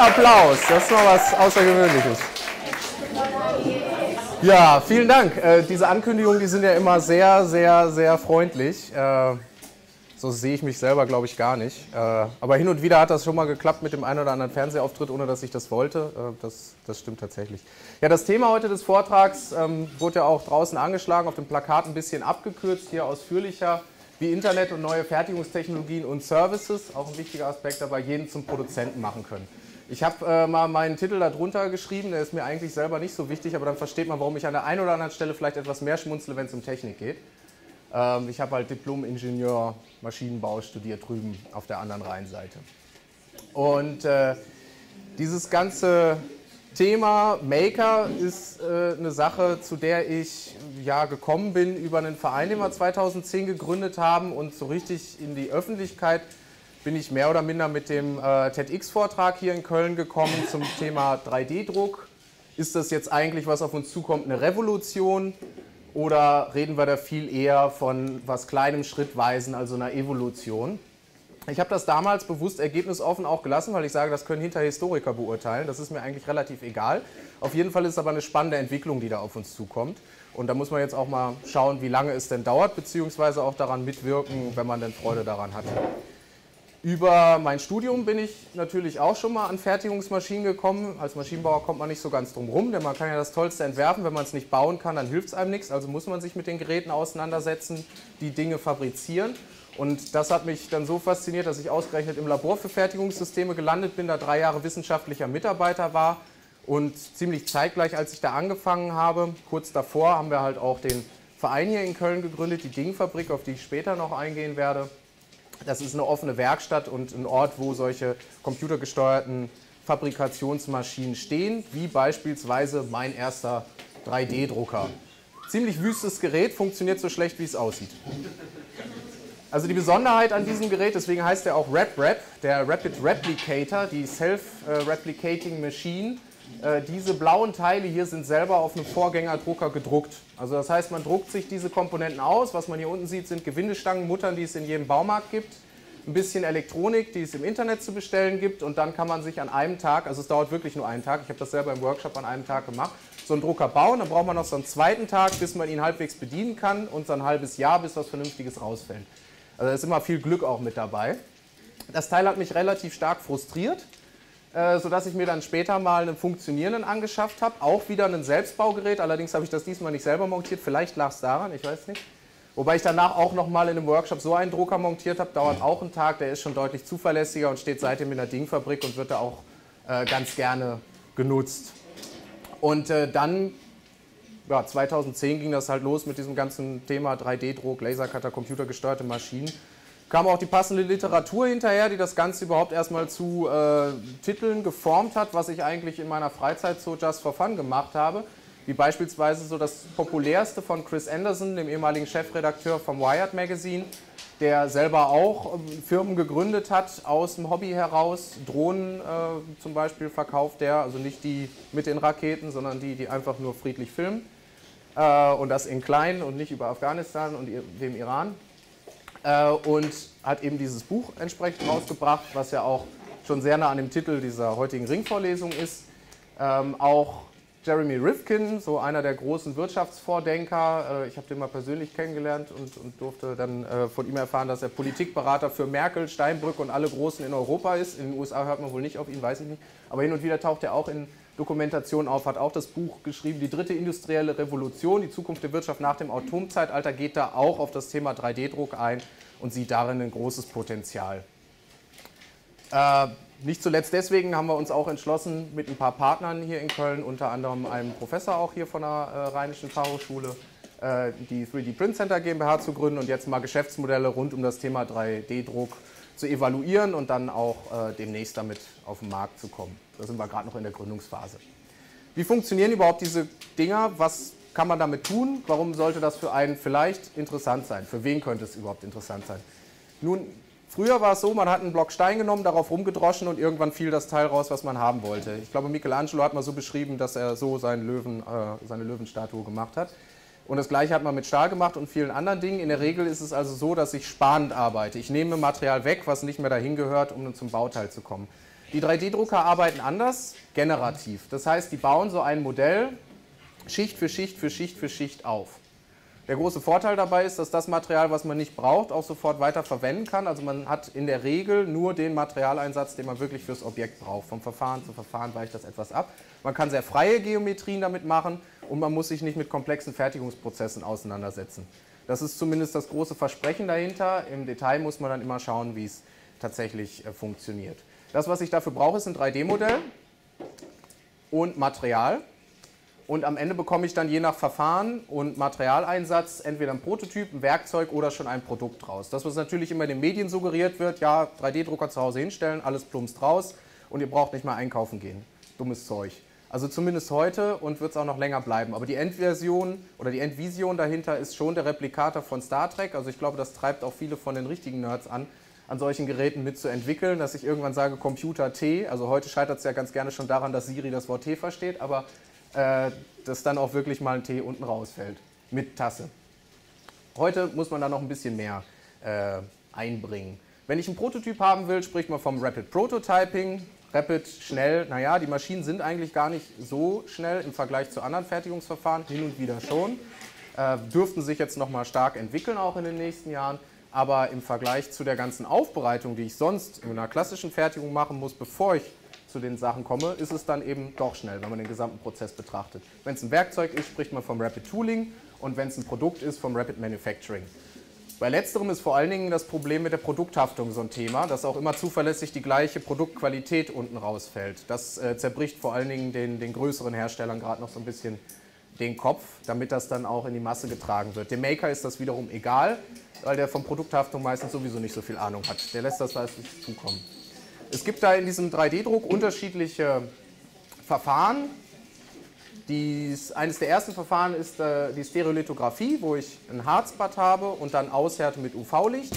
Applaus, das ist mal was Außergewöhnliches. Ja, vielen Dank. Diese Ankündigungen, die sind ja immer sehr, sehr, sehr freundlich. So sehe ich mich selber, glaube ich, gar nicht. Aber hin und wieder hat das schon mal geklappt mit dem einen oder anderen Fernsehauftritt, ohne dass ich das wollte. Das stimmt tatsächlich. Ja, das Thema heute des Vortrags wurde ja auch draußen angeschlagen, auf dem Plakat ein bisschen abgekürzt, hier ausführlicher. Wie Internet und neue Fertigungstechnologien und Services, auch ein wichtiger Aspekt dabei, jeden zum Produzenten machen können. Ich habe mal meinen Titel darunter geschrieben, der ist mir eigentlich selber nicht so wichtig, aber dann versteht man, warum ich an der einen oder anderen Stelle vielleicht etwas mehr schmunzle, wenn es um Technik geht. Ich habe halt Diplom-Ingenieur Maschinenbau studiert drüben auf der anderen Rheinseite. Und dieses ganze Thema Maker ist eine Sache, zu der ich ja gekommen bin über einen Verein, den wir 2010 gegründet haben, und so richtig in die Öffentlichkeit bin ich mehr oder minder mit dem TEDx-Vortrag hier in Köln gekommen zum Thema 3D-Druck. Ist das jetzt eigentlich, was auf uns zukommt, eine Revolution, oder reden wir da viel eher von was kleinem, schrittweisen, also einer Evolution? Ich habe das damals bewusst ergebnisoffen auch gelassen, weil ich sage, das können hinterher Historiker beurteilen. Das ist mir eigentlich relativ egal. Auf jeden Fall ist es aber eine spannende Entwicklung, die da auf uns zukommt. Und da muss man jetzt auch mal schauen, wie lange es denn dauert, beziehungsweise auch daran mitwirken, wenn man denn Freude daran hat. Über mein Studium bin ich natürlich auch schon mal an Fertigungsmaschinen gekommen. Als Maschinenbauer kommt man nicht so ganz drum rum, denn man kann ja das Tollste entwerfen. Wenn man es nicht bauen kann, dann hilft es einem nichts. Also muss man sich mit den Geräten auseinandersetzen, die Dinge fabrizieren. Und das hat mich dann so fasziniert, dass ich ausgerechnet im Labor für Fertigungssysteme gelandet bin, da 3 Jahre wissenschaftlicher Mitarbeiter war. Und ziemlich zeitgleich, als ich da angefangen habe, kurz davor, haben wir halt auch den Verein hier in Köln gegründet, die Dingfabrik, auf die ich später noch eingehen werde. Das ist eine offene Werkstatt und ein Ort, wo solche computergesteuerten Fabrikationsmaschinen stehen, wie beispielsweise mein erster 3D-Drucker. Ziemlich wüstes Gerät, funktioniert so schlecht, wie es aussieht. Also die Besonderheit an diesem Gerät, deswegen heißt er auch RepRap, der Rapid Replicator, die Self-Replicating Machine. Diese blauen Teile hier sind selber auf einem Vorgängerdrucker gedruckt. Also das heißt, man druckt sich diese Komponenten aus. Was man hier unten sieht, sind Gewindestangen, Muttern, die es in jedem Baumarkt gibt. Ein bisschen Elektronik, die es im Internet zu bestellen gibt. Und dann kann man sich an einem Tag, also es dauert wirklich nur einen Tag, ich habe das selber im Workshop an einem Tag gemacht, so einen Drucker bauen. Dann braucht man noch so einen zweiten Tag, bis man ihn halbwegs bedienen kann, und so ein halbes Jahr, bis was Vernünftiges rausfällt. Also da ist immer viel Glück auch mit dabei. Das Teil hat mich relativ stark frustriert, sodass ich mir dann später mal einen funktionierenden angeschafft habe. Auch wieder ein Selbstbaugerät, allerdings habe ich das diesmal nicht selber montiert. Vielleicht lag es daran, ich weiß nicht. Wobei ich danach auch nochmal in einem Workshop so einen Drucker montiert habe. Dauert auch einen Tag, der ist schon deutlich zuverlässiger und steht seitdem in der Dingfabrik und wird da auch ganz gerne genutzt. Und dann... Ja, 2010 ging das halt los mit diesem ganzen Thema 3D-Druck, Lasercutter, computergesteuerte Maschinen. Kam auch die passende Literatur hinterher, die das Ganze überhaupt erstmal zu Titeln geformt hat, was ich eigentlich in meiner Freizeit so just for fun gemacht habe. Wie beispielsweise so das populärste von Chris Anderson, dem ehemaligen Chefredakteur vom Wired Magazine, der selber auch Firmen gegründet hat aus dem Hobby heraus. Drohnen zum Beispiel verkauft der, also nicht die mit den Raketen, sondern die, die einfach nur friedlich filmen. Und das in klein und nicht über Afghanistan und dem Iran, und hat eben dieses Buch entsprechend rausgebracht, was ja auch schon sehr nah an dem Titel dieser heutigen Ringvorlesung ist. Auch Jeremy Rifkin, so einer der großen Wirtschaftsvordenker, ich habe den mal persönlich kennengelernt und durfte dann von ihm erfahren, dass er Politikberater für Merkel, Steinbrück und alle Großen in Europa ist. In den USA hört man wohl nicht auf ihn, weiß ich nicht, aber hin und wieder taucht er auch in Dokumentation auf, hat auch das Buch geschrieben, die dritte industrielle Revolution, die Zukunft der Wirtschaft nach dem Atomzeitalter, geht da auch auf das Thema 3D-Druck ein und sieht darin ein großes Potenzial. Nicht zuletzt deswegen haben wir uns auch entschlossen, mit ein paar Partnern hier in Köln, unter anderem einem Professor auch hier von der Rheinischen Fachhochschule, die 3D Print Center GmbH zu gründen und jetzt mal Geschäftsmodelle rund um das Thema 3D-Druck zu evaluieren und dann auch demnächst damit auf den Markt zu kommen. Da sind wir gerade noch in der Gründungsphase. Wie funktionieren überhaupt diese Dinger? Was kann man damit tun? Warum sollte das für einen vielleicht interessant sein? Für wen könnte es überhaupt interessant sein? Nun, früher war es so, man hat einen Block Stein genommen, darauf rumgedroschen und irgendwann fiel das Teil raus, was man haben wollte. Ich glaube, Michelangelo hat mal so beschrieben, dass er so seine Löwenstatue gemacht hat. Und das Gleiche hat man mit Stahl gemacht und vielen anderen Dingen. In der Regel ist es also so, dass ich sparend arbeite. Ich nehme Material weg, was nicht mehr dahin gehört, um zum Bauteil zu kommen. Die 3D-Drucker arbeiten anders, generativ. Das heißt, die bauen so ein Modell Schicht für Schicht für Schicht für Schicht auf. Der große Vorteil dabei ist, dass das Material, was man nicht braucht, auch sofort weiter verwenden kann. Also man hat in der Regel nur den Materialeinsatz, den man wirklich fürs Objekt braucht. Vom Verfahren zu Verfahren weicht das etwas ab. Man kann sehr freie Geometrien damit machen und man muss sich nicht mit komplexen Fertigungsprozessen auseinandersetzen. Das ist zumindest das große Versprechen dahinter. Im Detail muss man dann immer schauen, wie es tatsächlich funktioniert. Das, was ich dafür brauche, ist ein 3D-Modell und Material. Und am Ende bekomme ich dann je nach Verfahren und Materialeinsatz entweder ein Prototyp, ein Werkzeug oder schon ein Produkt raus. Das, was natürlich immer in den Medien suggeriert wird, ja, 3D-Drucker zu Hause hinstellen, alles plumpst raus und ihr braucht nicht mal einkaufen gehen. Dummes Zeug. Also zumindest heute und wird es auch noch länger bleiben. Aber die Endversion oder die Endvision dahinter ist schon der Replikator von Star Trek. Also ich glaube, das treibt auch viele von den richtigen Nerds an solchen Geräten mitzuentwickeln, dass ich irgendwann sage, Computer T, also heute scheitert es ja ganz gerne schon daran, dass Siri das Wort T versteht, aber dass dann auch wirklich mal ein T unten rausfällt mit Tasse. Heute muss man da noch ein bisschen mehr einbringen. Wenn ich einen Prototyp haben will, spricht man vom Rapid Prototyping. Rapid, schnell, naja, die Maschinen sind eigentlich gar nicht so schnell im Vergleich zu anderen Fertigungsverfahren, hin und wieder schon. Dürften sich jetzt nochmal stark entwickeln, auch in den nächsten Jahren. Aber im Vergleich zu der ganzen Aufbereitung, die ich sonst in einer klassischen Fertigung machen muss, bevor ich zu den Sachen komme, ist es dann eben doch schnell, wenn man den gesamten Prozess betrachtet. Wenn es ein Werkzeug ist, spricht man vom Rapid Tooling und wenn es ein Produkt ist, vom Rapid Manufacturing. Bei letzterem ist vor allen Dingen das Problem mit der Produkthaftung so ein Thema, dass auch immer zuverlässig die gleiche Produktqualität unten rausfällt. Das zerbricht vor allen Dingen den größeren Herstellern gerade noch so ein bisschen den Kopf, damit das dann auch in die Masse getragen wird. Dem Maker ist das wiederum egal, weil der von Produkthaftung meistens sowieso nicht so viel Ahnung hat. Der lässt das meistens zukommen. Es gibt da in diesem 3D-Druck unterschiedliche Verfahren. Eines der ersten Verfahren ist die Stereolithografie, wo ich ein Harzbad habe und dann aushärte mit UV-Licht.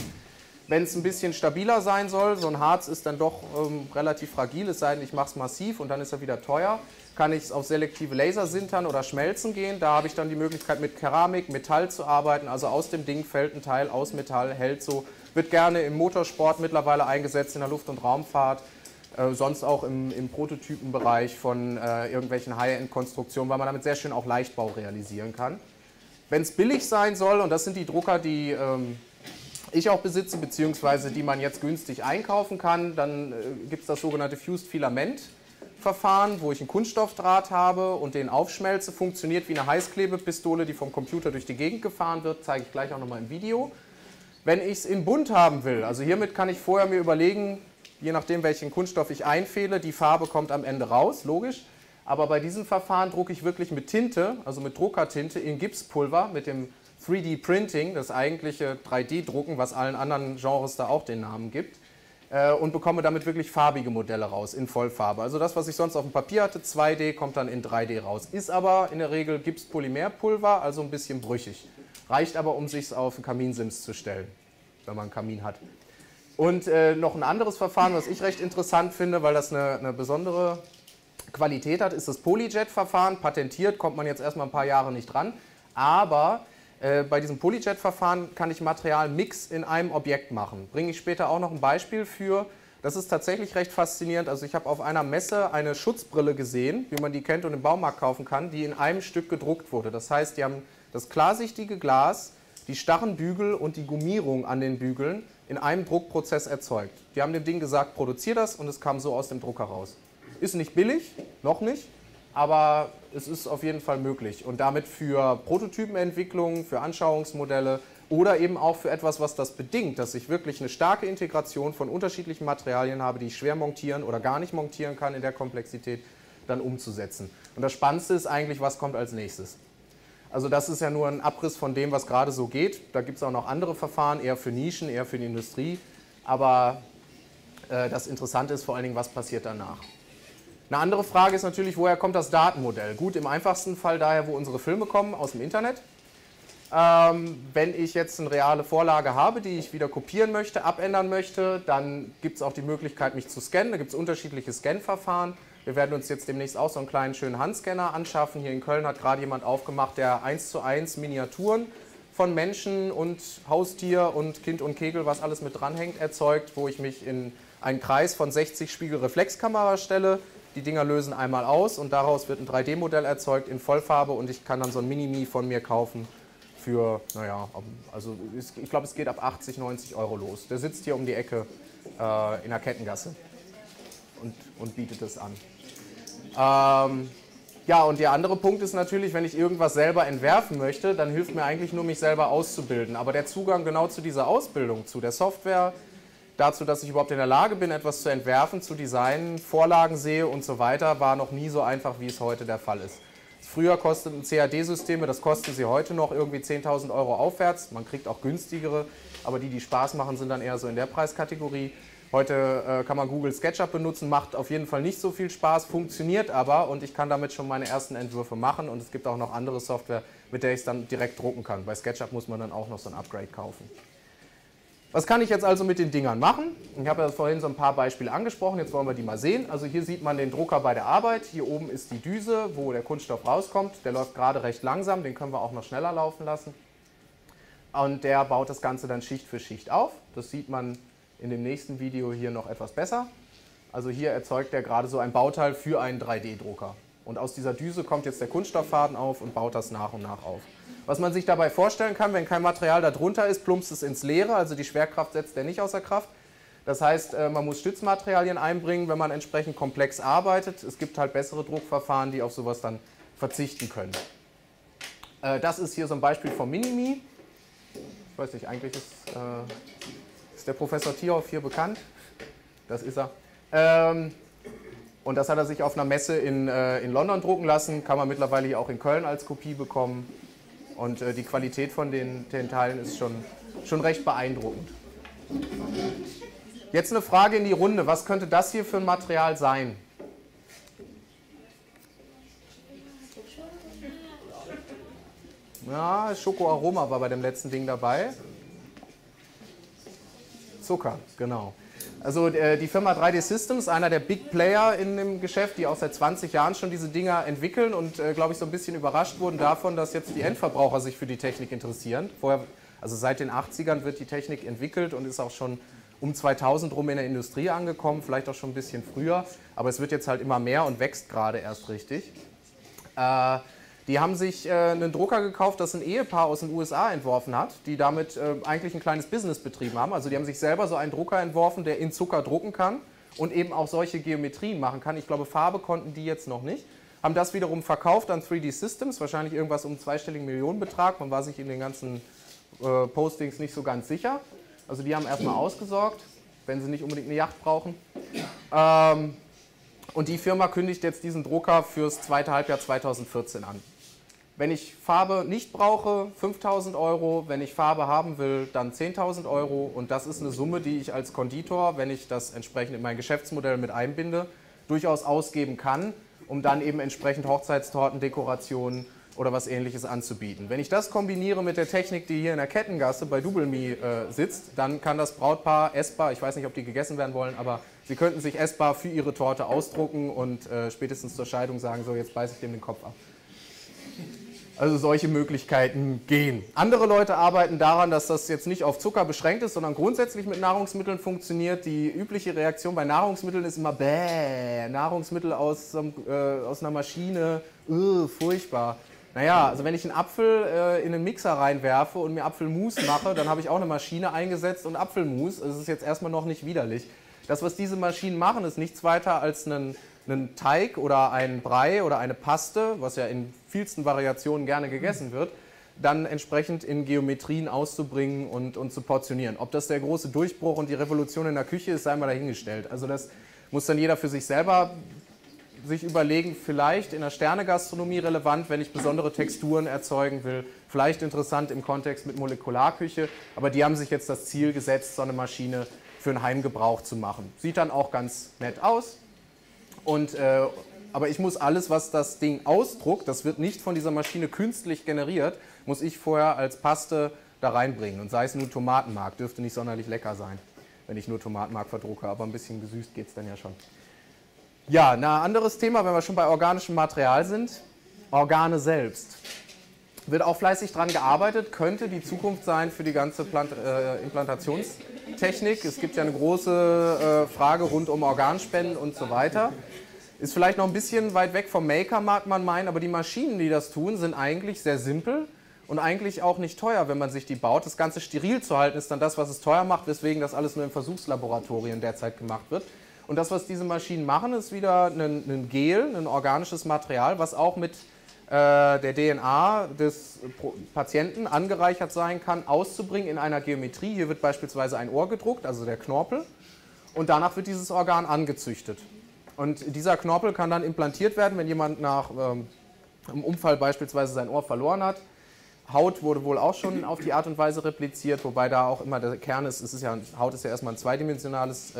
Wenn es ein bisschen stabiler sein soll, so ein Harz ist dann doch relativ fragil, es sei denn, ich mache es massiv und dann ist er wieder teuer, kann ich es auf selektive Lasersintern oder Schmelzen gehen. Da habe ich dann die Möglichkeit, mit Keramik, Metall zu arbeiten, also aus dem Ding fällt ein Teil, aus Metall, hält so. Wird gerne im Motorsport mittlerweile eingesetzt, in der Luft- und Raumfahrt. Sonst auch im Prototypenbereich von irgendwelchen High-End-Konstruktionen, weil man damit sehr schön auch Leichtbau realisieren kann. Wenn es billig sein soll, und das sind die Drucker, die ich auch besitze, beziehungsweise die man jetzt günstig einkaufen kann, dann gibt es das sogenannte Fused-Filament-Verfahren, wo ich einen Kunststoffdraht habe und den aufschmelze. Funktioniert wie eine Heißklebepistole, die vom Computer durch die Gegend gefahren wird, zeige ich gleich auch nochmal im Video. Wenn ich es in bunt haben will, also hiermit kann ich vorher mir überlegen, je nachdem, welchen Kunststoff ich einfehle, die Farbe kommt am Ende raus, logisch. Aber bei diesem Verfahren drucke ich wirklich mit Tinte, also mit Druckertinte in Gipspulver, mit dem 3D Printing, das eigentliche 3D-Drucken, was allen anderen Genres da auch den Namen gibt, und bekomme damit wirklich farbige Modelle raus, in Vollfarbe. Also das, was ich sonst auf dem Papier hatte, 2D, kommt dann in 3D raus. Ist aber in der Regel Gipspolymerpulver, also ein bisschen brüchig. Reicht aber, um sich es auf einen Kaminsims zu stellen, wenn man einen Kamin hat. Und noch ein anderes Verfahren, was ich recht interessant finde, weil das eine besondere Qualität hat, ist das Polyjet-Verfahren. Patentiert kommt man jetzt erstmal ein paar Jahre nicht dran. Aber bei diesem Polyjet-Verfahren kann ich Materialmix in einem Objekt machen. Bringe ich später auch noch ein Beispiel für. Das ist tatsächlich recht faszinierend. Also ich habe auf einer Messe eine Schutzbrille gesehen, wie man die kennt und im Baumarkt kaufen kann, die in einem Stück gedruckt wurde. Das heißt, die haben das klarsichtige Glas, die starren Bügel und die Gummierung an den Bügeln in einem Druckprozess erzeugt. Die haben dem Ding gesagt, produziere das und es kam so aus dem Drucker raus. Ist nicht billig, noch nicht, aber es ist auf jeden Fall möglich. Und damit für Prototypenentwicklungen, für Anschauungsmodelle oder eben auch für etwas, was das bedingt, dass ich wirklich eine starke Integration von unterschiedlichen Materialien habe, die ich schwer montieren oder gar nicht montieren kann in der Komplexität, dann umzusetzen. Und das Spannendste ist eigentlich, was kommt als nächstes. Also das ist ja nur ein Abriss von dem, was gerade so geht. Da gibt es auch noch andere Verfahren, eher für Nischen, eher für die Industrie. Aber das Interessante ist vor allen Dingen, was passiert danach. Eine andere Frage ist natürlich, woher kommt das Datenmodell? Gut, im einfachsten Fall daher, wo unsere Filme kommen, aus dem Internet. Wenn ich jetzt eine reale Vorlage habe, die ich wieder kopieren möchte, abändern möchte, dann gibt es auch die Möglichkeit, mich zu scannen. Da gibt es unterschiedliche Scanverfahren. Wir werden uns jetzt demnächst auch so einen kleinen schönen Handscanner anschaffen. Hier in Köln hat gerade jemand aufgemacht, der 1:1 Miniaturen von Menschen und Haustier und Kind und Kegel, was alles mit dranhängt, erzeugt, wo ich mich in einen Kreis von 60 Spiegelreflexkamerastelle. Die Dinger lösen einmal aus und daraus wird ein 3D-Modell erzeugt in Vollfarbe und ich kann dann so ein Mini-Me von mir kaufen für, naja, also ich glaube, es geht ab 80, 90 Euro los. Der sitzt hier um die Ecke in der Kettengasse und bietet das an. Ja, und der andere Punkt ist natürlich, wenn ich irgendwas selber entwerfen möchte, dann hilft mir eigentlich nur, mich selber auszubilden. Aber der Zugang genau zu dieser Ausbildung, zu der Software, dazu, dass ich überhaupt in der Lage bin, etwas zu entwerfen, zu designen, Vorlagen sehe und so weiter, war noch nie so einfach, wie es heute der Fall ist. Früher kosteten CAD-Systeme, das kosten sie heute noch, irgendwie 10.000 Euro aufwärts. Man kriegt auch günstigere, aber die Spaß machen, sind dann eher so in der Preiskategorie. Heute kann man Google SketchUp benutzen, macht auf jeden Fall nicht so viel Spaß, funktioniert aber und ich kann damit schon meine ersten Entwürfe machen und es gibt auch noch andere Software, mit der ich es dann direkt drucken kann. Bei SketchUp muss man dann auch noch so ein Upgrade kaufen. Was kann ich jetzt also mit den Dingern machen? Ich habe ja vorhin so ein paar Beispiele angesprochen, jetzt wollen wir die mal sehen. Also hier sieht man den Drucker bei der Arbeit, hier oben ist die Düse, wo der Kunststoff rauskommt. Der läuft gerade recht langsam, den können wir auch noch schneller laufen lassen. Und der baut das Ganze dann Schicht für Schicht auf. Das sieht man in dem nächsten Video hier noch etwas besser. Also hier erzeugt er gerade so ein Bauteil für einen 3D-Drucker. Und aus dieser Düse kommt jetzt der Kunststofffaden auf und baut das nach und nach auf. Was man sich dabei vorstellen kann, wenn kein Material darunter ist, plumpst es ins Leere, also die Schwerkraft setzt er nicht außer Kraft. Das heißt, man muss Stützmaterialien einbringen, wenn man entsprechend komplex arbeitet. Es gibt halt bessere Druckverfahren, die auf sowas dann verzichten können. Das ist hier so ein Beispiel vom Mini-Me. Ich weiß nicht, eigentlich ist der Professor Thierhoff hier bekannt. Das ist er. Und das hat er sich auf einer Messe in London drucken lassen, kann man mittlerweile auch in Köln als Kopie bekommen. Und die Qualität von den Teilen ist schon recht beeindruckend. Jetzt eine Frage in die Runde. Was könnte das hier für ein Material sein? Ja, Schokoaroma war bei dem letzten Ding dabei. Zucker, genau. Also die Firma 3D Systems, einer der Big Player in dem Geschäft, die auch seit 20 Jahren schon diese Dinger entwickeln und, glaube ich, so ein bisschen überrascht wurden davon, dass jetzt die Endverbraucher sich für die Technik interessieren. Vorher, also seit den 80ern wird die Technik entwickelt und ist auch schon um 2000 rum in der Industrie angekommen, vielleicht auch schon ein bisschen früher, aber es wird jetzt halt immer mehr und wächst gerade erst richtig. Die haben sich einen Drucker gekauft, das ein Ehepaar aus den USA entworfen hat, die damit eigentlich ein kleines Business betrieben haben. Also die haben sich selber so einen Drucker entworfen, der in Zucker drucken kann und eben auch solche Geometrien machen kann. Ich glaube, Farbe konnten die jetzt noch nicht. Haben das wiederum verkauft an 3D Systems, wahrscheinlich irgendwas um einen zweistelligen Millionenbetrag. Man war sich in den ganzen Postings nicht so ganz sicher. Also die haben erstmal ausgesorgt, wenn sie nicht unbedingt eine Yacht brauchen. Und die Firma kündigt jetzt diesen Drucker fürs zweite Halbjahr 2014 an. Wenn ich Farbe nicht brauche, 5.000 Euro, wenn ich Farbe haben will, dann 10.000 Euro und das ist eine Summe, die ich als Konditor, wenn ich das entsprechend in mein Geschäftsmodell mit einbinde, durchaus ausgeben kann, um dann eben entsprechend Hochzeitstorten, Dekorationen oder was Ähnliches anzubieten. Wenn ich das kombiniere mit der Technik, die hier in der Kettengasse bei Double Me sitzt, dann kann das Brautpaar essbar, ich weiß nicht, ob die gegessen werden wollen, aber sie könnten sich essbar für ihre Torte ausdrucken und spätestens zur Scheidung sagen, so jetzt beiße ich dem den Kopf ab. Also solche Möglichkeiten gehen. Andere Leute arbeiten daran, dass das jetzt nicht auf Zucker beschränkt ist, sondern grundsätzlich mit Nahrungsmitteln funktioniert. Die übliche Reaktion bei Nahrungsmitteln ist immer bäh, Nahrungsmittel aus einer Maschine, furchtbar. Naja, also wenn ich einen Apfel in den Mixer reinwerfe und mir Apfelmus mache, dann habe ich auch eine Maschine eingesetzt und Apfelmus. Das ist jetzt erstmal noch nicht widerlich. Das, was diese Maschinen machen, ist nichts weiter als einen Teig oder einen Brei oder eine Paste, was ja in vielsten Variationen gerne gegessen wird, dann entsprechend in Geometrien auszubringen und zu portionieren. Ob das der große Durchbruch und die Revolution in der Küche ist, sei mal dahingestellt. Also das muss dann jeder für sich selber sich überlegen, vielleicht in der Sternegastronomie relevant, wenn ich besondere Texturen erzeugen will, vielleicht interessant im Kontext mit Molekularküche, aber die haben sich jetzt das Ziel gesetzt, so eine Maschine für einen Heimgebrauch zu machen. Sieht dann auch ganz nett aus. Und, aber ich muss alles, was das Ding ausdruckt, das wird nicht von dieser Maschine künstlich generiert, muss ich vorher als Paste da reinbringen. Und sei es nur Tomatenmark, dürfte nicht sonderlich lecker sein, wenn ich nur Tomatenmark verdrucke, aber ein bisschen gesüßt geht es dann ja schon. Ja, ein anderes Thema, wenn wir schon bei organischem Material sind, Organe selbst. Wird auch fleißig dran gearbeitet, könnte die Zukunft sein für die ganze Implantationstechnik. Technik. Es gibt ja eine große Frage rund um Organspenden und so weiter. Ist vielleicht noch ein bisschen weit weg vom Maker, mag man meinen, aber die Maschinen, die das tun, sind eigentlich sehr simpel und eigentlich auch nicht teuer, wenn man sich die baut. Das Ganze steril zu halten, ist dann das, was es teuer macht, weswegen das alles nur in Versuchslaboratorien derzeit gemacht wird. Und das, was diese Maschinen machen, ist wieder ein Gel, ein organisches Material, was auch mit der DNA des Patienten angereichert sein kann, auszubringen in einer Geometrie. Hier wird beispielsweise ein Ohr gedruckt, also der Knorpel, und danach wird dieses Organ angezüchtet. Und dieser Knorpel kann dann implantiert werden, wenn jemand nach einem Unfall beispielsweise sein Ohr verloren hat. Haut wurde wohl auch schon auf die Art und Weise repliziert, wobei da auch immer der Kern ist, es ist ja, Haut ist ja erstmal ein zweidimensionales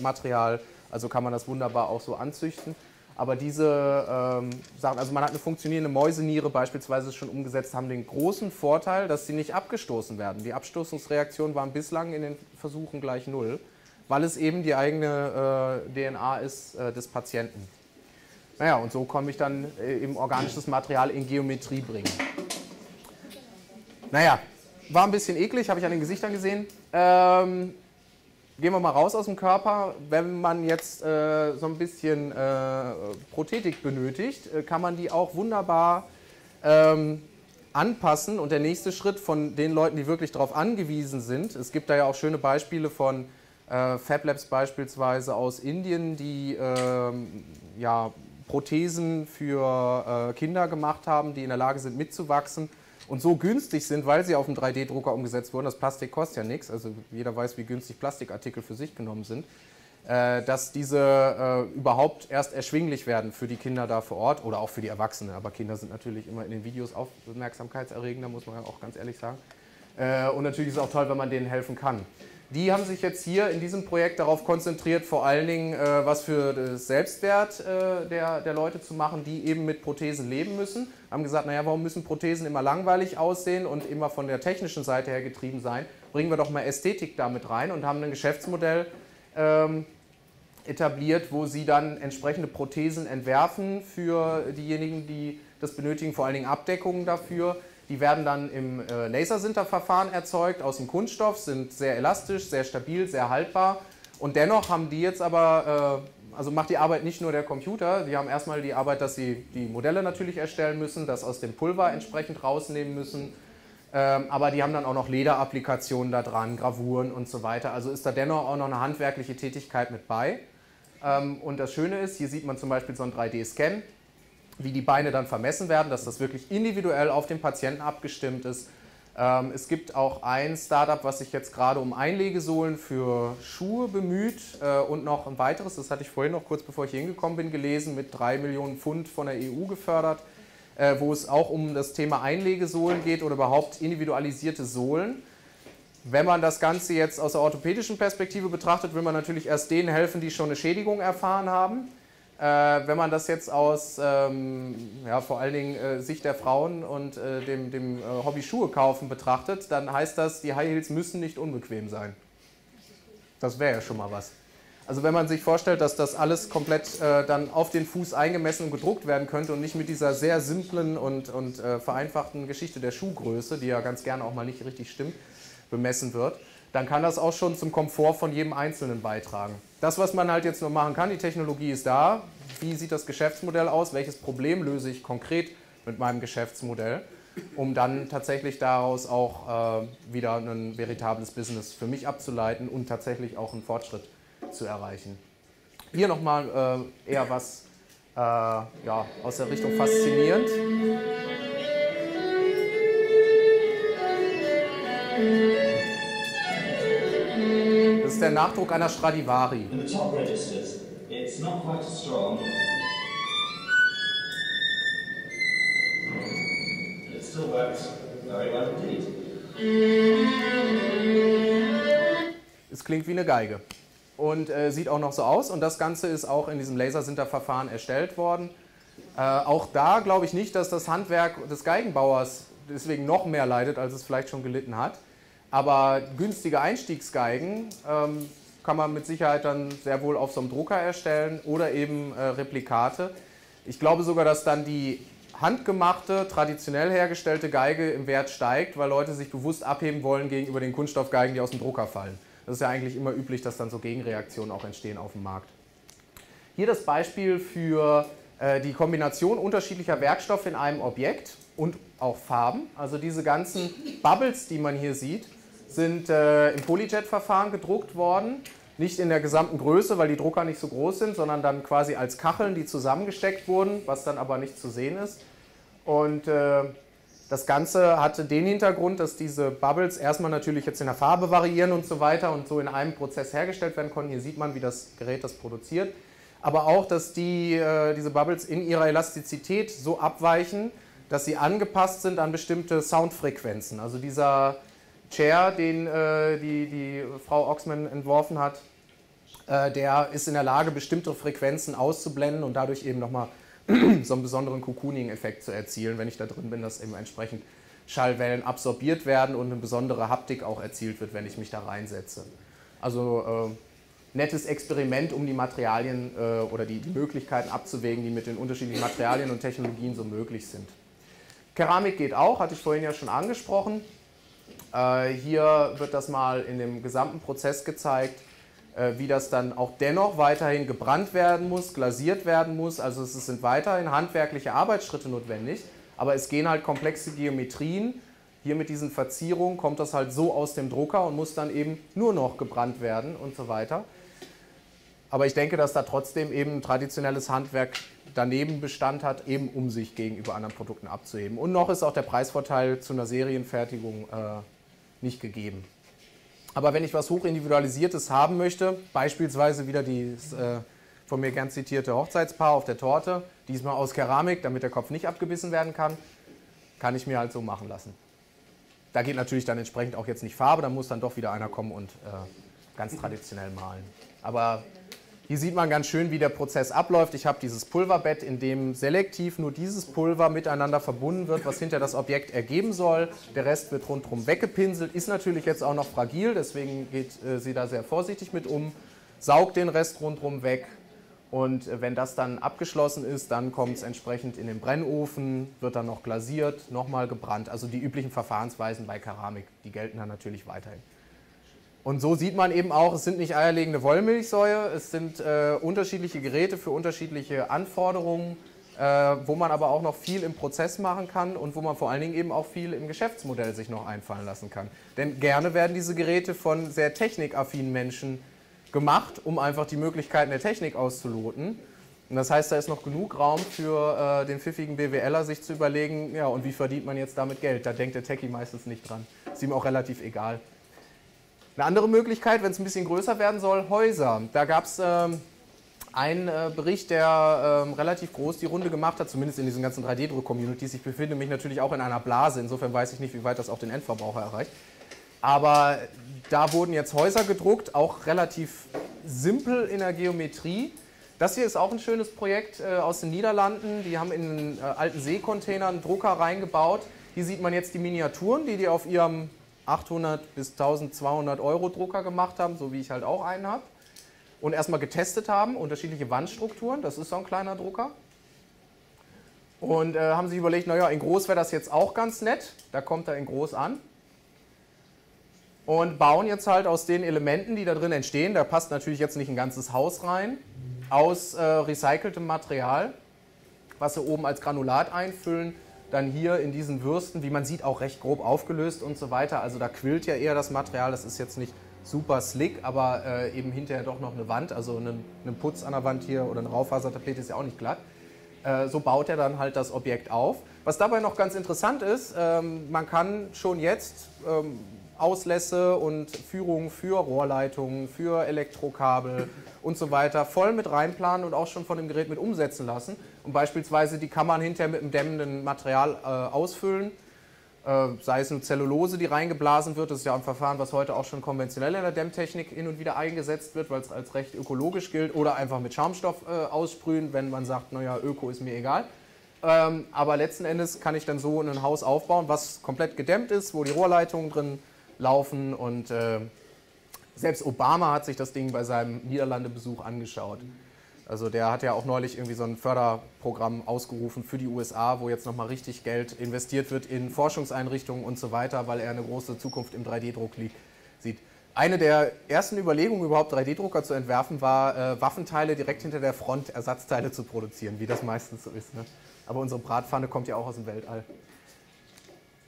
Material, also kann man das wunderbar auch so anzüchten. Aber diese Sachen, also man hat eine funktionierende Mäuseniere beispielsweise schon umgesetzt, haben den großen Vorteil, dass sie nicht abgestoßen werden. Die Abstoßungsreaktionen waren bislang in den Versuchen gleich null, weil es eben die eigene DNA ist des Patienten. Naja, und so komme ich dann eben organisches Material in Geometrie bringen. Naja, war ein bisschen eklig, habe ich an den Gesichtern gesehen. Gehen wir mal raus aus dem Körper. Wenn man jetzt so ein bisschen Prothetik benötigt, kann man die auch wunderbar anpassen. Und der nächste Schritt von den Leuten, die wirklich darauf angewiesen sind, es gibt da ja auch schöne Beispiele von Fab Labs beispielsweise aus Indien, die ja, Prothesen für Kinder gemacht haben, die in der Lage sind mitzuwachsen. Und so günstig sind, weil sie auf dem 3D-Drucker umgesetzt wurden, das Plastik kostet ja nichts, also jeder weiß, wie günstig Plastikartikel für sich genommen sind, dass diese überhaupt erst erschwinglich werden für die Kinder da vor Ort oder auch für die Erwachsenen. Aber Kinder sind natürlich immer in den Videos aufmerksamkeitserregender, muss man ja auch ganz ehrlich sagen. Und natürlich ist es auch toll, wenn man denen helfen kann. Die haben sich jetzt hier in diesem Projekt darauf konzentriert, vor allen Dingen was für das Selbstwert der Leute zu machen, die eben mit Prothesen leben müssen. Haben gesagt, naja, warum müssen Prothesen immer langweilig aussehen und immer von der technischen Seite her getrieben sein? Bringen wir doch mal Ästhetik damit rein und haben ein Geschäftsmodell etabliert, wo sie dann entsprechende Prothesen entwerfen für diejenigen, die das benötigen, vor allen Dingen Abdeckungen dafür. Die werden dann im Lasersinterverfahren erzeugt aus dem Kunststoff, sind sehr elastisch, sehr stabil, sehr haltbar. Und dennoch haben die jetzt aber, also macht die Arbeit nicht nur der Computer, die haben erstmal die Arbeit, dass sie die Modelle natürlich erstellen müssen, das aus dem Pulver entsprechend rausnehmen müssen, aber die haben dann auch noch Lederapplikationen da dran, Gravuren und so weiter. Also ist da dennoch auch noch eine handwerkliche Tätigkeit mit bei. Und das Schöne ist, hier sieht man zum Beispiel so einen 3D-Scan, wie die Beine dann vermessen werden, dass das wirklich individuell auf den Patienten abgestimmt ist. Es gibt auch ein Startup, was sich jetzt gerade um Einlegesohlen für Schuhe bemüht und noch ein weiteres, das hatte ich vorhin noch kurz bevor ich hier hingekommen bin, gelesen, mit 3 Millionen Pfund von der EU gefördert, wo es auch um das Thema Einlegesohlen geht oder überhaupt individualisierte Sohlen. Wenn man das Ganze jetzt aus der orthopädischen Perspektive betrachtet, will man natürlich erst denen helfen, die schon eine Schädigung erfahren haben. Wenn man das jetzt aus ja, vor allen Dingen Sicht der Frauen und dem Hobby Schuhe kaufen betrachtet, dann heißt das, die High Heels müssen nicht unbequem sein. Das wäre ja schon mal was. Also wenn man sich vorstellt, dass das alles komplett dann auf den Fuß eingemessen und gedruckt werden könnte und nicht mit dieser sehr simplen und vereinfachten Geschichte der Schuhgröße, die ja ganz gerne auch mal nicht richtig stimmt, bemessen wird, dann kann das auch schon zum Komfort von jedem Einzelnen beitragen. Das, was man halt jetzt nur machen kann, die Technologie ist da. Wie sieht das Geschäftsmodell aus? Welches Problem löse ich konkret mit meinem Geschäftsmodell, um dann tatsächlich daraus auch wieder ein veritables Business für mich abzuleiten und tatsächlich auch einen Fortschritt zu erreichen. Hier nochmal eher was ja, aus der Richtung faszinierend. Das ist der Nachdruck einer Stradivari. Es klingt wie eine Geige und sieht auch noch so aus. Und das Ganze ist auch in diesem Lasersinterverfahren erstellt worden. Auch da glaube ich nicht, dass das Handwerk des Geigenbauers deswegen noch mehr leidet, als es vielleicht schon gelitten hat. Aber günstige Einstiegsgeigen kann man mit Sicherheit dann sehr wohl auf so einem Drucker erstellen oder eben Replikate. Ich glaube sogar, dass dann die handgemachte, traditionell hergestellte Geige im Wert steigt, weil Leute sich bewusst abheben wollen gegenüber den Kunststoffgeigen, die aus dem Drucker fallen. Das ist ja eigentlich immer üblich, dass dann so Gegenreaktionen auch entstehen auf dem Markt. Hier das Beispiel für die Kombination unterschiedlicher Werkstoffe in einem Objekt und auch Farben. Also diese ganzen Bubbles, die man hier sieht, sind im Polyjet-Verfahren gedruckt worden. Nicht in der gesamten Größe, weil die Drucker nicht so groß sind, sondern dann quasi als Kacheln, die zusammengesteckt wurden, was dann aber nicht zu sehen ist. Und das Ganze hatte den Hintergrund, dass diese Bubbles erstmal natürlich jetzt in der Farbe variieren und so weiter und so in einem Prozess hergestellt werden konnten. Hier sieht man, wie das Gerät das produziert. Aber auch, dass diese Bubbles in ihrer Elastizität so abweichen, dass sie angepasst sind an bestimmte Soundfrequenzen. Also dieser Chair, den die Frau Oxman entworfen hat, der ist in der Lage, bestimmte Frequenzen auszublenden und dadurch eben nochmal so einen besonderen Cocooning-Effekt zu erzielen, wenn ich da drin bin, dass eben entsprechend Schallwellen absorbiert werden und eine besondere Haptik auch erzielt wird, wenn ich mich da reinsetze. Also nettes Experiment, um die Materialien oder die Möglichkeiten abzuwägen, die mit den unterschiedlichen Materialien und Technologien so möglich sind. Keramik geht auch, hatte ich vorhin ja schon angesprochen. Hier wird das mal in dem gesamten Prozess gezeigt, wie das dann auch dennoch weiterhin gebrannt werden muss, glasiert werden muss. Also es sind weiterhin handwerkliche Arbeitsschritte notwendig, aber es gehen halt komplexe Geometrien. Hier mit diesen Verzierungen kommt das halt so aus dem Drucker und muss dann eben nur noch gebrannt werden und so weiter. Aber ich denke, dass da trotzdem eben traditionelles Handwerk daneben Bestand hat, eben um sich gegenüber anderen Produkten abzuheben. Und noch ist auch der Preisvorteil zu einer Serienfertigung nicht gegeben. Aber wenn ich was Hochindividualisiertes haben möchte, beispielsweise wieder das von mir gern zitierte Hochzeitspaar auf der Torte, diesmal aus Keramik, damit der Kopf nicht abgebissen werden kann, kann ich mir halt so machen lassen. Da geht natürlich dann entsprechend auch jetzt nicht Farbe, da muss dann doch wieder einer kommen und ganz traditionell malen. Aber hier sieht man ganz schön, wie der Prozess abläuft. Ich habe dieses Pulverbett, in dem selektiv nur dieses Pulver miteinander verbunden wird, was hinter das Objekt ergeben soll. Der Rest wird rundherum weggepinselt, ist natürlich jetzt auch noch fragil, deswegen geht sie da sehr vorsichtig mit um, saugt den Rest rundherum weg und wenn das dann abgeschlossen ist, dann kommt es entsprechend in den Brennofen, wird dann noch glasiert, nochmal gebrannt. Also die üblichen Verfahrensweisen bei Keramik, die gelten dann natürlich weiterhin. Und so sieht man eben auch, es sind nicht eierlegende Wollmilchsäue, es sind unterschiedliche Geräte für unterschiedliche Anforderungen, wo man aber auch noch viel im Prozess machen kann und wo man vor allen Dingen eben auch viel im Geschäftsmodell sich noch einfallen lassen kann. Denn gerne werden diese Geräte von sehr technikaffinen Menschen gemacht, um einfach die Möglichkeiten der Technik auszuloten. Und das heißt, da ist noch genug Raum für den pfiffigen BWLer, sich zu überlegen, ja, und wie verdient man jetzt damit Geld? Da denkt der Techie meistens nicht dran. Ist ihm auch relativ egal. Eine andere Möglichkeit, wenn es ein bisschen größer werden soll, Häuser. Da gab es einen Bericht, der relativ groß die Runde gemacht hat, zumindest in diesen ganzen 3D-Druck-Communities. Ich befinde mich natürlich auch in einer Blase, insofern weiß ich nicht, wie weit das auch den Endverbraucher erreicht. Aber da wurden jetzt Häuser gedruckt, auch relativ simpel in der Geometrie. Das hier ist auch ein schönes Projekt aus den Niederlanden. Die haben in alten Seekontainern einen Drucker reingebaut. Hier sieht man jetzt die Miniaturen, die auf ihrem 800 bis 1200 Euro Drucker gemacht haben, so wie ich halt auch einen habe. Und erstmal getestet haben, unterschiedliche Wandstrukturen, das ist so ein kleiner Drucker. Und haben sich überlegt, naja, in groß wäre das jetzt auch ganz nett, da kommt er in groß an. Und bauen jetzt halt aus den Elementen, die da drin entstehen, da passt natürlich jetzt nicht ein ganzes Haus rein, aus recyceltem Material, was sie oben als Granulat einfüllen, dann hier in diesen Würsten, wie man sieht, auch recht grob aufgelöst und so weiter. Also da quillt ja eher das Material, das ist jetzt nicht super slick, aber eben hinterher doch noch eine Wand, also einen Putz an der Wand hier oder eine Raufasertapete ist ja auch nicht glatt. So baut er dann halt das Objekt auf. Was dabei noch ganz interessant ist, man kann schon jetzt Auslässe und Führungen für Rohrleitungen, für Elektrokabel und so weiter voll mit reinplanen und auch schon von dem Gerät mit umsetzen lassen. Und beispielsweise die kann man hinterher mit einem dämmenden Material ausfüllen, sei es eine Zellulose, die reingeblasen wird. Das ist ja ein Verfahren, was heute auch schon konventionell in der Dämmtechnik hin und wieder eingesetzt wird, weil es als recht ökologisch gilt. Oder einfach mit Schaumstoff aussprühen, wenn man sagt, naja, Öko ist mir egal. Aber letzten Endes kann ich dann so ein Haus aufbauen, was komplett gedämmt ist, wo die Rohrleitungen drin laufen und selbst Obama hat sich das Ding bei seinem Niederlande-Besuch angeschaut. Also der hat ja auch neulich irgendwie so ein Förderprogramm ausgerufen für die USA, wo jetzt nochmal richtig Geld investiert wird in Forschungseinrichtungen und so weiter, weil er eine große Zukunft im 3D-Druck sieht. Eine der ersten Überlegungen, überhaupt 3D-Drucker zu entwerfen, war, Waffenteile direkt hinter der Front Ersatzteile zu produzieren, wie das meistens so ist. Ne? Aber unsere Bratpfanne kommt ja auch aus dem Weltall.